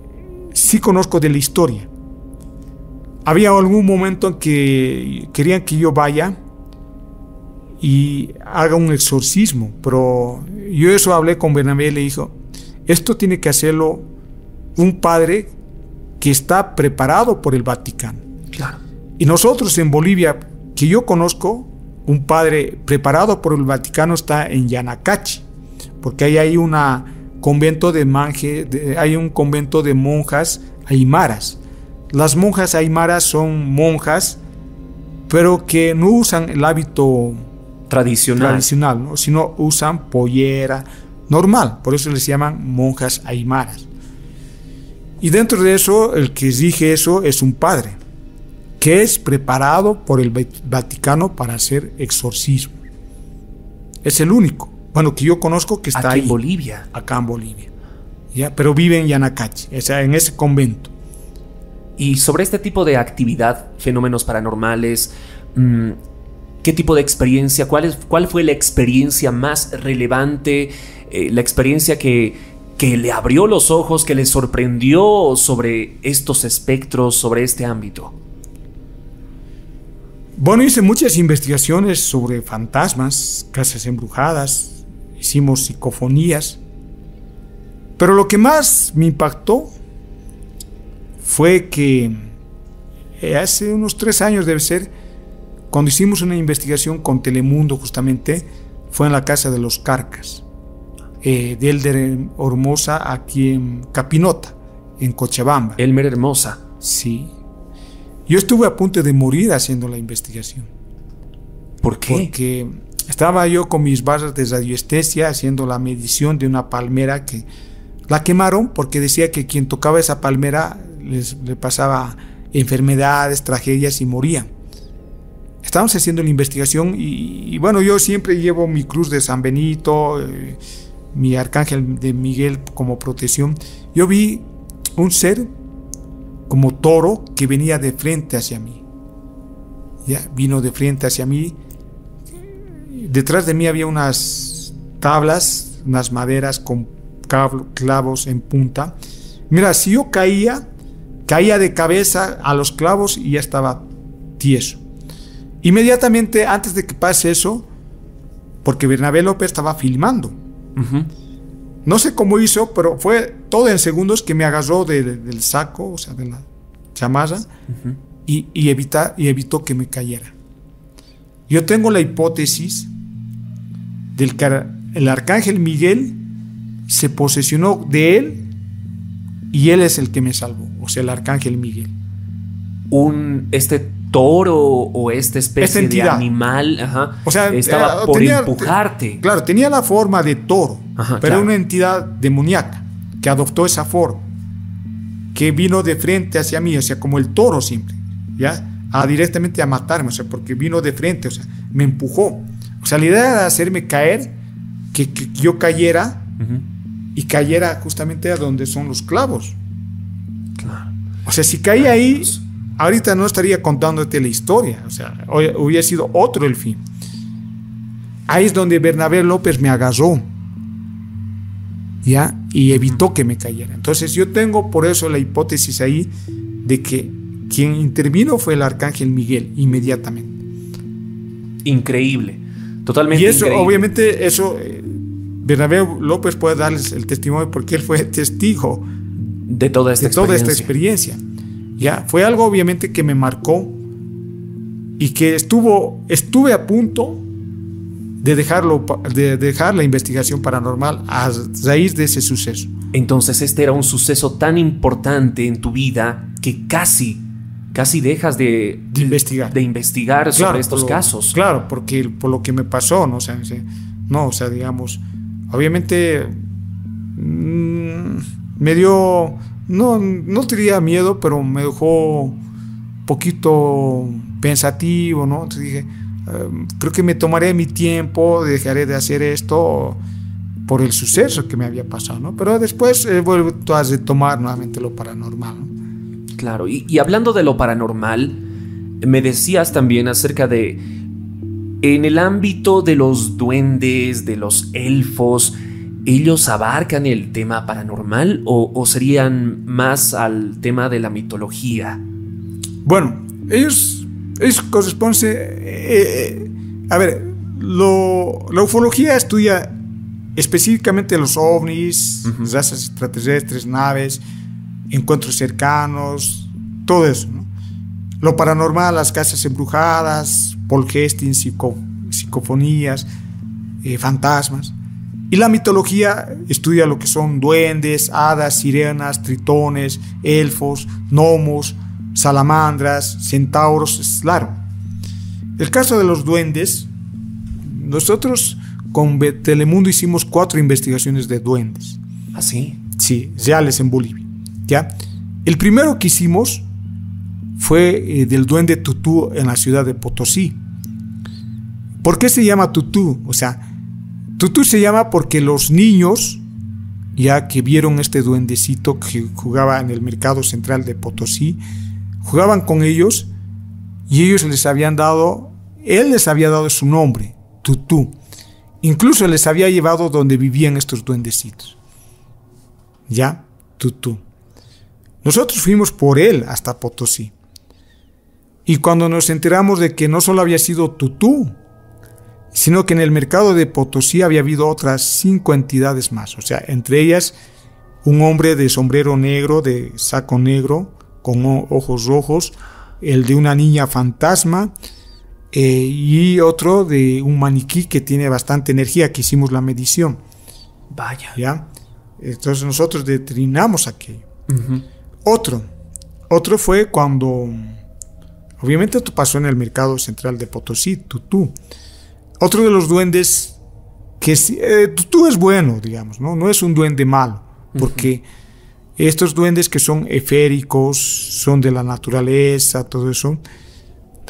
sí conozco de la historia. Había algún momento en que querían que yo vaya y haga un exorcismo, pero yo eso hablé con Bernabé y le dijo, esto tiene que hacerlo un padre que está preparado por el Vaticano. Claro. Y nosotros en Bolivia, que yo conozco, un padre preparado por el Vaticano está en Yanacachi, porque ahí hay un convento de monjas aymaras. Las monjas aymaras son monjas, pero que no usan el hábito tradicional, ¿no? Sino usan pollera normal, por eso les llaman monjas aymaras. Y dentro de eso, el que rige eso es un padre que es preparado por el Vaticano para hacer exorcismo. Es el único, bueno, que yo conozco que está ahí en Bolivia. Acá en Bolivia, ¿ya? Pero vive en Yanacachi, o sea, en ese convento. Y sobre este tipo de actividad, fenómenos paranormales, ¿qué tipo de experiencia? ¿Cuál fue la experiencia más relevante? La experiencia que que le abrió los ojos, que le sorprendió sobre estos espectros, sobre este ámbito. Bueno, hice muchas investigaciones sobre fantasmas, casas embrujadas, hicimos psicofonías, pero lo que más me impactó fue que hace unos 3 años debe ser, cuando hicimos una investigación con Telemundo justamente, fue en la casa de los Carcas, de Elmer Hermosa, aquí en Capinota, en Cochabamba. Elmer Hermosa. Sí. Yo estuve a punto de morir haciendo la investigación. ¿Por qué? Porque estaba yo con mis barras de radiestesia haciendo la medición de una palmera que la quemaron porque decía que quien tocaba esa palmera le pasaba enfermedades, tragedias y morían. Estábamos haciendo la investigación y bueno, yo siempre llevo mi cruz de San Benito, mi arcángel de Miguel como protección. Yo vi un ser como toro que venía de frente hacia mí. Ya, vino de frente hacia mí. Detrás de mí había unas tablas, unas maderas con clavos en punta. Mira, si yo caía de cabeza a los clavos y ya estaba tieso. Inmediatamente antes de que pase eso, porque Bernabé López estaba filmando. No sé cómo hizo, pero fue todo en segundos que me agarró del saco, o sea, de la chamarra, y evitó que me cayera. Yo tengo la hipótesis del que el arcángel Miguel se posesionó de él y él es el que me salvó, o sea, el arcángel Miguel. Este toro o esta especie de animal, ajá, o sea, estaba por empujarte. Claro, tenía la forma de toro, ajá, pero una entidad demoníaca que adoptó esa forma, que vino de frente hacia mí, o sea, como el toro siempre, ¿ya? Directamente a matarme, o sea, porque vino de frente, o sea, me empujó. O sea, la idea era hacerme caer, que yo cayera y cayera justamente a donde son los clavos. Claro. O sea, si caí ahí, ahorita no estaría contándote la historia, o sea, hubiera sido otro el fin. Ahí es donde Bernabé López me agarró, ¿ya? Y evitó que me cayera. Entonces yo tengo por eso la hipótesis ahí de que quien intervino fue el arcángel Miguel inmediatamente. Increíble, totalmente. Y eso, increíble. Obviamente, eso Bernabé López puede darles el testimonio porque él fue testigo de toda esta experiencia. Ya, fue algo obviamente que me marcó y que estuve a punto de dejar la investigación paranormal a raíz de ese suceso. Entonces este era un suceso tan importante en tu vida que casi dejas de investigar sobre estos casos. Claro, porque por lo que me pasó, ¿no? O sea, digamos, obviamente me dio... No tenía miedo, pero me dejó un poquito pensativo, ¿no? Entonces dije, creo que me tomaré mi tiempo, dejaré de hacer esto por el suceso que me había pasado, ¿no? Pero después vuelvo a retomar nuevamente lo paranormal, ¿no? Claro, y hablando de lo paranormal, me decías también acerca de, en el ámbito de los duendes, de los elfos, ¿ellos abarcan el tema paranormal o serían más al tema de la mitología? Bueno, ellos corresponden... a ver, la ufología estudia específicamente los ovnis, razas extraterrestres, naves, encuentros cercanos, todo eso, ¿no? Lo paranormal, las casas embrujadas, poltergeisting, psicofonías, fantasmas. Y la mitología estudia lo que son duendes, hadas, sirenas, tritones, elfos, gnomos, salamandras, centauros, claro. El caso de los duendes, nosotros con Telemundo hicimos 4 investigaciones de duendes. ¿Ah, sí? Sí, reales en Bolivia, ¿ya? El primero que hicimos fue del duende Tutú en la ciudad de Potosí. ¿Por qué se llama Tutú? O sea, Tutú se llama porque los niños, ya que vieron este duendecito que jugaba en el mercado central de Potosí, jugaban con ellos y ellos él les había dado su nombre, Tutú. Incluso les había llevado donde vivían estos duendecitos. Ya Tutú. Nosotros fuimos por él hasta Potosí. Y cuando nos enteramos de que no solo había sido Tutú, sino que en el mercado de Potosí había habido otras 5 entidades más. O sea, entre ellas un hombre de sombrero negro, de saco negro, con ojos rojos, el de una niña fantasma y otro de un maniquí que tiene bastante energía, que hicimos la medición. Vaya. ¿Ya? Entonces nosotros determinamos aquello. Uh-huh. Otro fue cuando... Obviamente esto pasó en el mercado central de Potosí, Tutú. Otro de los duendes que Tutú es bueno, digamos, ¿no? No es un duende malo, porque estos duendes que son eféricos, son de la naturaleza, todo eso.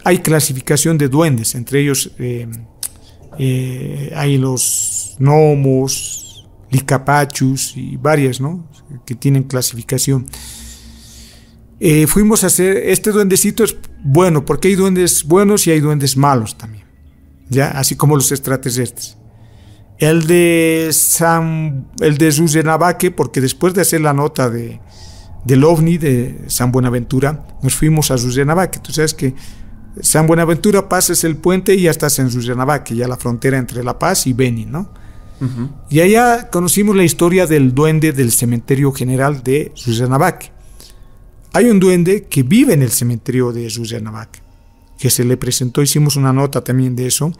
Hay clasificación de duendes, entre ellos hay los gnomos, licapachus y varias, ¿no? Que tienen clasificación. Fuimos a hacer, este duendecito es bueno, porque hay duendes buenos y hay duendes malos también, ¿ya? Así como los extraterrestres. El de Rurrenabaque, porque después de hacer la nota del ovni de San Buenaventura, nos fuimos a Rurrenabaque. Tú sabes que San Buenaventura pasas el puente y ya estás en Rurrenabaque, ya la frontera entre La Paz y Beni, ¿no? Uh-huh. Y allá conocimos la historia del duende del cementerio general de Rurrenabaque. Hay un duende que vive en el cementerio de Rurrenabaque, que se le presentó, hicimos una nota también de eso,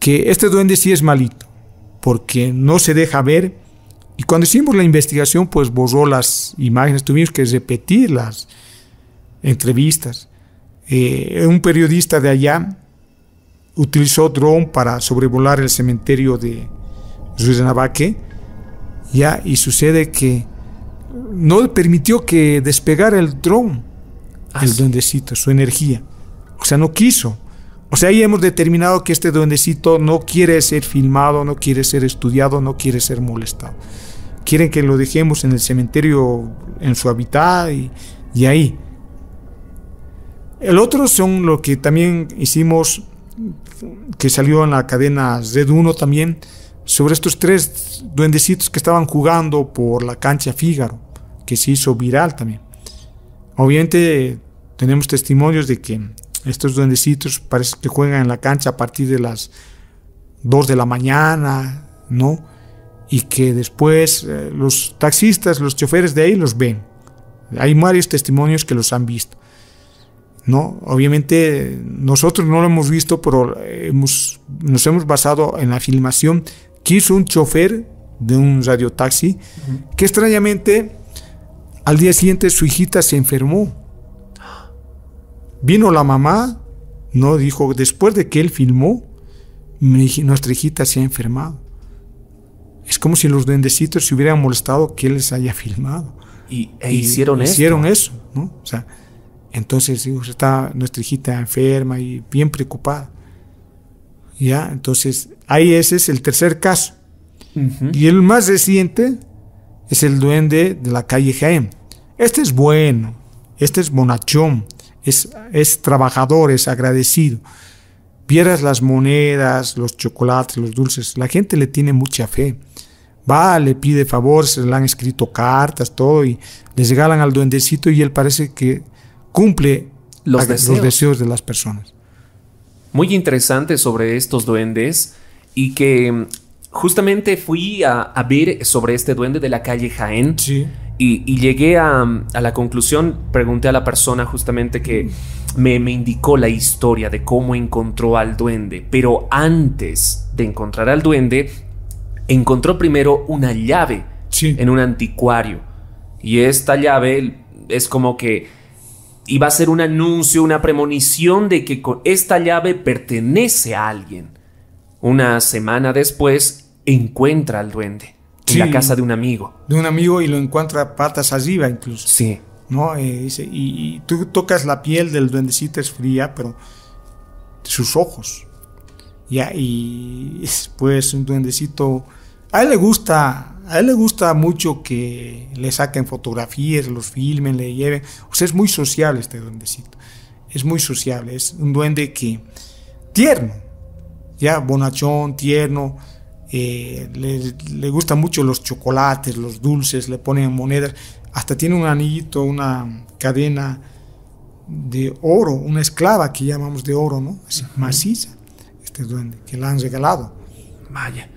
que este duende sí es malito, porque no se deja ver, y cuando hicimos la investigación, pues borró las imágenes, tuvimos que repetir las entrevistas. Un periodista de allá utilizó dron para sobrevolar el cementerio de Rurrenabaque, ya, y sucede que no permitió que despegara el dron, el duendecito, su energía. O sea, no quiso. O sea, ahí hemos determinado que este duendecito no quiere ser filmado, no quiere ser estudiado, no quiere ser molestado. Quieren que lo dejemos en el cementerio, en su hábitat y ahí. El otro son lo que también hicimos, que salió en la cadena Red 1 también, sobre estos 3 duendecitos que estaban jugando por la cancha Fígaro, que se hizo viral también. Obviamente tenemos testimonios de que estos duendecitos parece que juegan en la cancha a partir de las 2 de la mañana, ¿no? Y que después los taxistas, los choferes de ahí los ven. Hay varios testimonios que los han visto, ¿no? Obviamente nosotros no lo hemos visto, pero nos hemos basado en la filmación que hizo un chofer de un radiotaxi, que extrañamente al día siguiente su hijita se enfermó. Vino la mamá, no, dijo, después de que él filmó, nuestra hijita se ha enfermado. Es como si los duendecitos se hubieran molestado que él les haya filmado. Hicieron eso, ¿no? O sea, entonces está nuestra hijita enferma y bien preocupada. Ya, entonces ahí ese es el tercer caso. Y el más reciente es el duende de la calle Jaén. Este es bueno, este es bonachón, es trabajador, es agradecido. Vieras las monedas, los chocolates, los dulces, la gente le tiene mucha fe. Va, le pide favores, le han escrito cartas, todo, y les regalan al duendecito y él parece que cumple los deseos de las personas. Muy interesante sobre estos duendes, y que justamente fui a ver sobre este duende de la calle Jaén. Sí. Y llegué a la conclusión, pregunté a la persona justamente que me indicó la historia de cómo encontró al duende. Pero antes de encontrar al duende, encontró primero una llave en un anticuario. Y esta llave es como que iba a ser un anuncio, una premonición de que con esta llave pertenece a alguien. Una semana después encuentra al duende. En la casa de un amigo. De un amigo, y lo encuentra patas arriba incluso. Sí. ¿No? Dice, y tú tocas la piel del duendecito, es fría, pero sus ojos. Ya, y después un duendecito. A él le gusta mucho que le saquen fotografías, los filmen, le lleven. O sea, es muy sociable este duendecito. Es muy sociable. Es un duende que tierno. Ya, bonachón, tierno. le gustan mucho los chocolates, los dulces, le ponen monedas, hasta tiene un anillito, una cadena de oro, una esclava que llamamos de oro, ¿no? Así, maciza, este duende, que la han regalado. Vaya.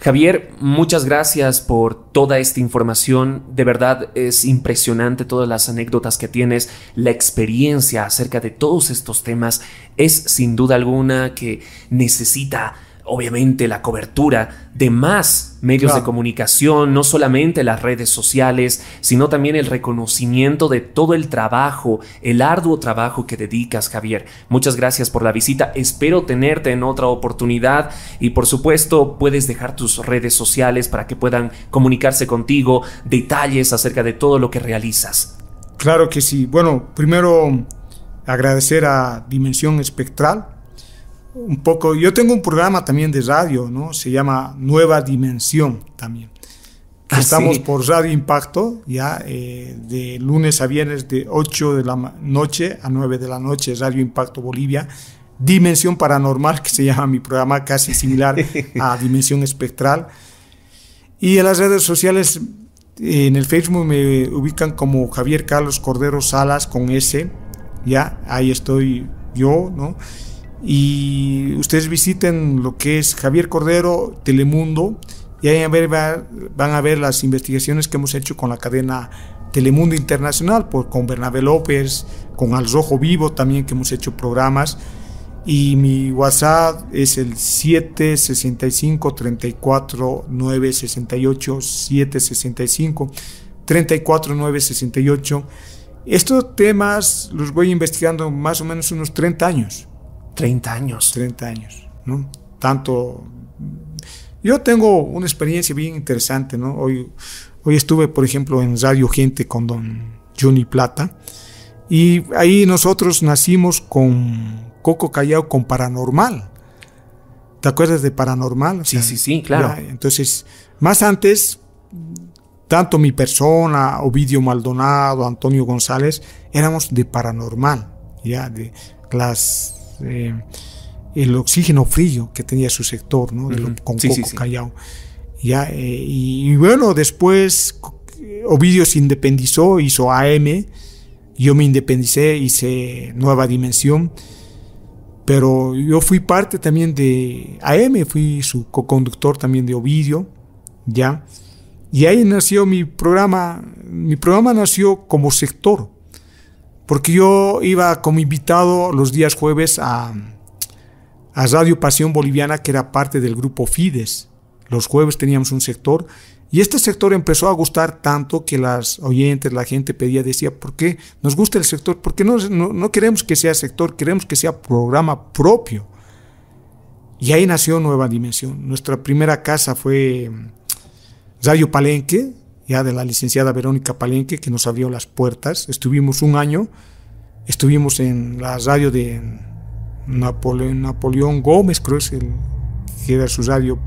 Javier, muchas gracias por toda esta información. De verdad es impresionante todas las anécdotas que tienes, la experiencia acerca de todos estos temas es sin duda alguna que necesita obviamente la cobertura de más medios de comunicación, no solamente las redes sociales, sino también el reconocimiento de todo el trabajo, el arduo trabajo que dedicas, Javier. Muchas gracias por la visita, espero tenerte en otra oportunidad y por supuesto puedes dejar tus redes sociales para que puedan comunicarse contigo, detalles acerca de todo lo que realizas. Claro que sí. Bueno, primero agradecer a Dimensión Espectral. Un poco, yo tengo un programa también de radio, ¿no? Se llama Nueva Dimensión también. Estamos por Radio Impacto, ya de lunes a viernes de 8 de la noche a 9 de la noche, Radio Impacto Bolivia. Dimensión Paranormal, que se llama mi programa, casi similar a Dimensión Espectral. Y en las redes sociales, en el Facebook me ubican como Javier Carlos Cordero Salas con S, ya, ahí estoy yo, ¿no? Y ustedes visiten lo que es Javier Cordero, Telemundo, y ahí van a ver las investigaciones que hemos hecho con la cadena Telemundo Internacional, con Bernabé López, con Al Rojo Vivo también, que hemos hecho programas. Y mi WhatsApp es el 765-34968, 765-34968. Estos temas los voy investigando más o menos unos 30 años. 30 años. 30 años, ¿no? Tanto... Yo tengo una experiencia bien interesante, ¿no? Hoy estuve, por ejemplo, en Radio Gente con don Johnny Plata. Y ahí nosotros nacimos con Coco Callao, con Paranormal. ¿Te acuerdas de Paranormal? O sea, sí, sí, sí, claro. Ya, entonces, más antes, tanto mi persona, Ovidio Maldonado, Antonio González, éramos de Paranormal, ya, de las... el oxígeno frío que tenía su sector, ¿no? Con sí, Coco Callao. Ya, y bueno, después Ovidio se independizó, hizo AM, yo me independicé, hice Nueva Dimensión, pero yo fui parte también de AM, fui su co-conductor también de Ovidio, ya, y ahí nació mi programa nació como sector, porque yo iba como invitado los días jueves a Radio Pasión Boliviana, que era parte del grupo Fides. Los jueves teníamos un sector, y este sector empezó a gustar tanto que las oyentes, la gente pedía, decía, ¿por qué nos gusta el sector? Porque no queremos que sea sector, queremos que sea programa propio. Y ahí nació Nueva Dimensión. Nuestra primera casa fue Radio Palenque, ya de la licenciada Verónica Palenque, que nos abrió las puertas. Estuvimos un año, estuvimos en la radio de Napoleón Gómez, creo que era su radio,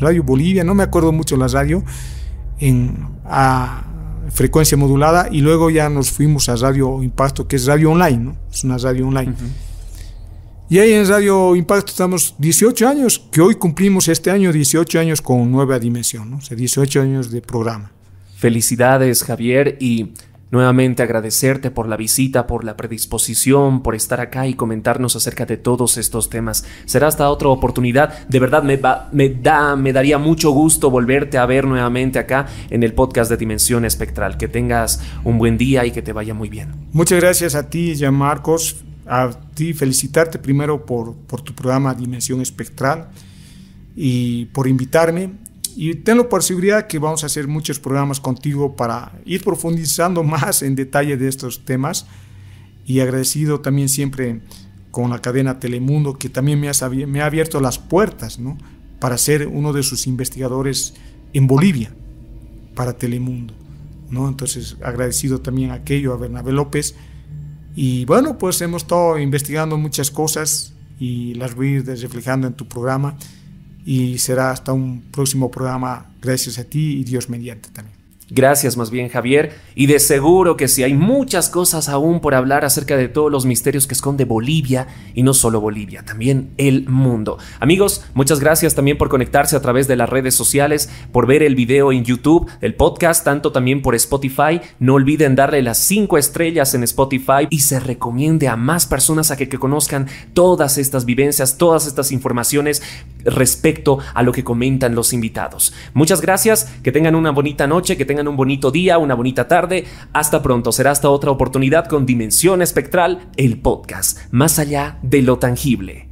Radio Bolivia, no me acuerdo mucho la radio, a frecuencia modulada, y luego ya nos fuimos a Radio Impacto, que es radio online, ¿no? Es una radio online. Y ahí en Radio Impacto estamos 18 años, que hoy cumplimos este año 18 años con Nueva Dimensión, ¿no? O sea, 18 años de programa. Felicidades, Javier, y nuevamente agradecerte por la visita, por la predisposición, por estar acá y comentarnos acerca de todos estos temas. Será hasta otra oportunidad. De verdad me daría mucho gusto volverte a ver nuevamente acá en el podcast de Dimensión Espectral. Que tengas un buen día y que te vaya muy bien. Muchas gracias a ti, Gianmarcos, a ti, felicitarte primero por tu programa Dimensión Espectral y por invitarme. Y tenlo por seguridad que vamos a hacer muchos programas contigo para ir profundizando más en detalle de estos temas. Y agradecido también siempre con la cadena Telemundo, que también me ha abierto las puertas, ¿no? Para ser uno de sus investigadores en Bolivia, para Telemundo, ¿no? Entonces agradecido también a aquello, a Bernabé López. Y bueno, pues hemos estado investigando muchas cosas y las voy a ir reflejando en tu programa. Y será hasta un próximo programa, gracias a ti y Dios mediante también. Gracias más bien, Javier, y de seguro que sí, hay muchas cosas aún por hablar acerca de todos los misterios que esconde Bolivia, y no solo Bolivia, también el mundo. Amigos, muchas gracias también por conectarse a través de las redes sociales, por ver el video en YouTube, el podcast, tanto también por Spotify. No olviden darle las 5 estrellas en Spotify y se recomiende a más personas a que conozcan todas estas vivencias, todas estas informaciones respecto a lo que comentan los invitados. Muchas gracias, que tengan una bonita noche, que tengan un bonito día, una bonita tarde. Hasta pronto, será hasta otra oportunidad con Dimensión Espectral, el podcast, más allá de lo tangible.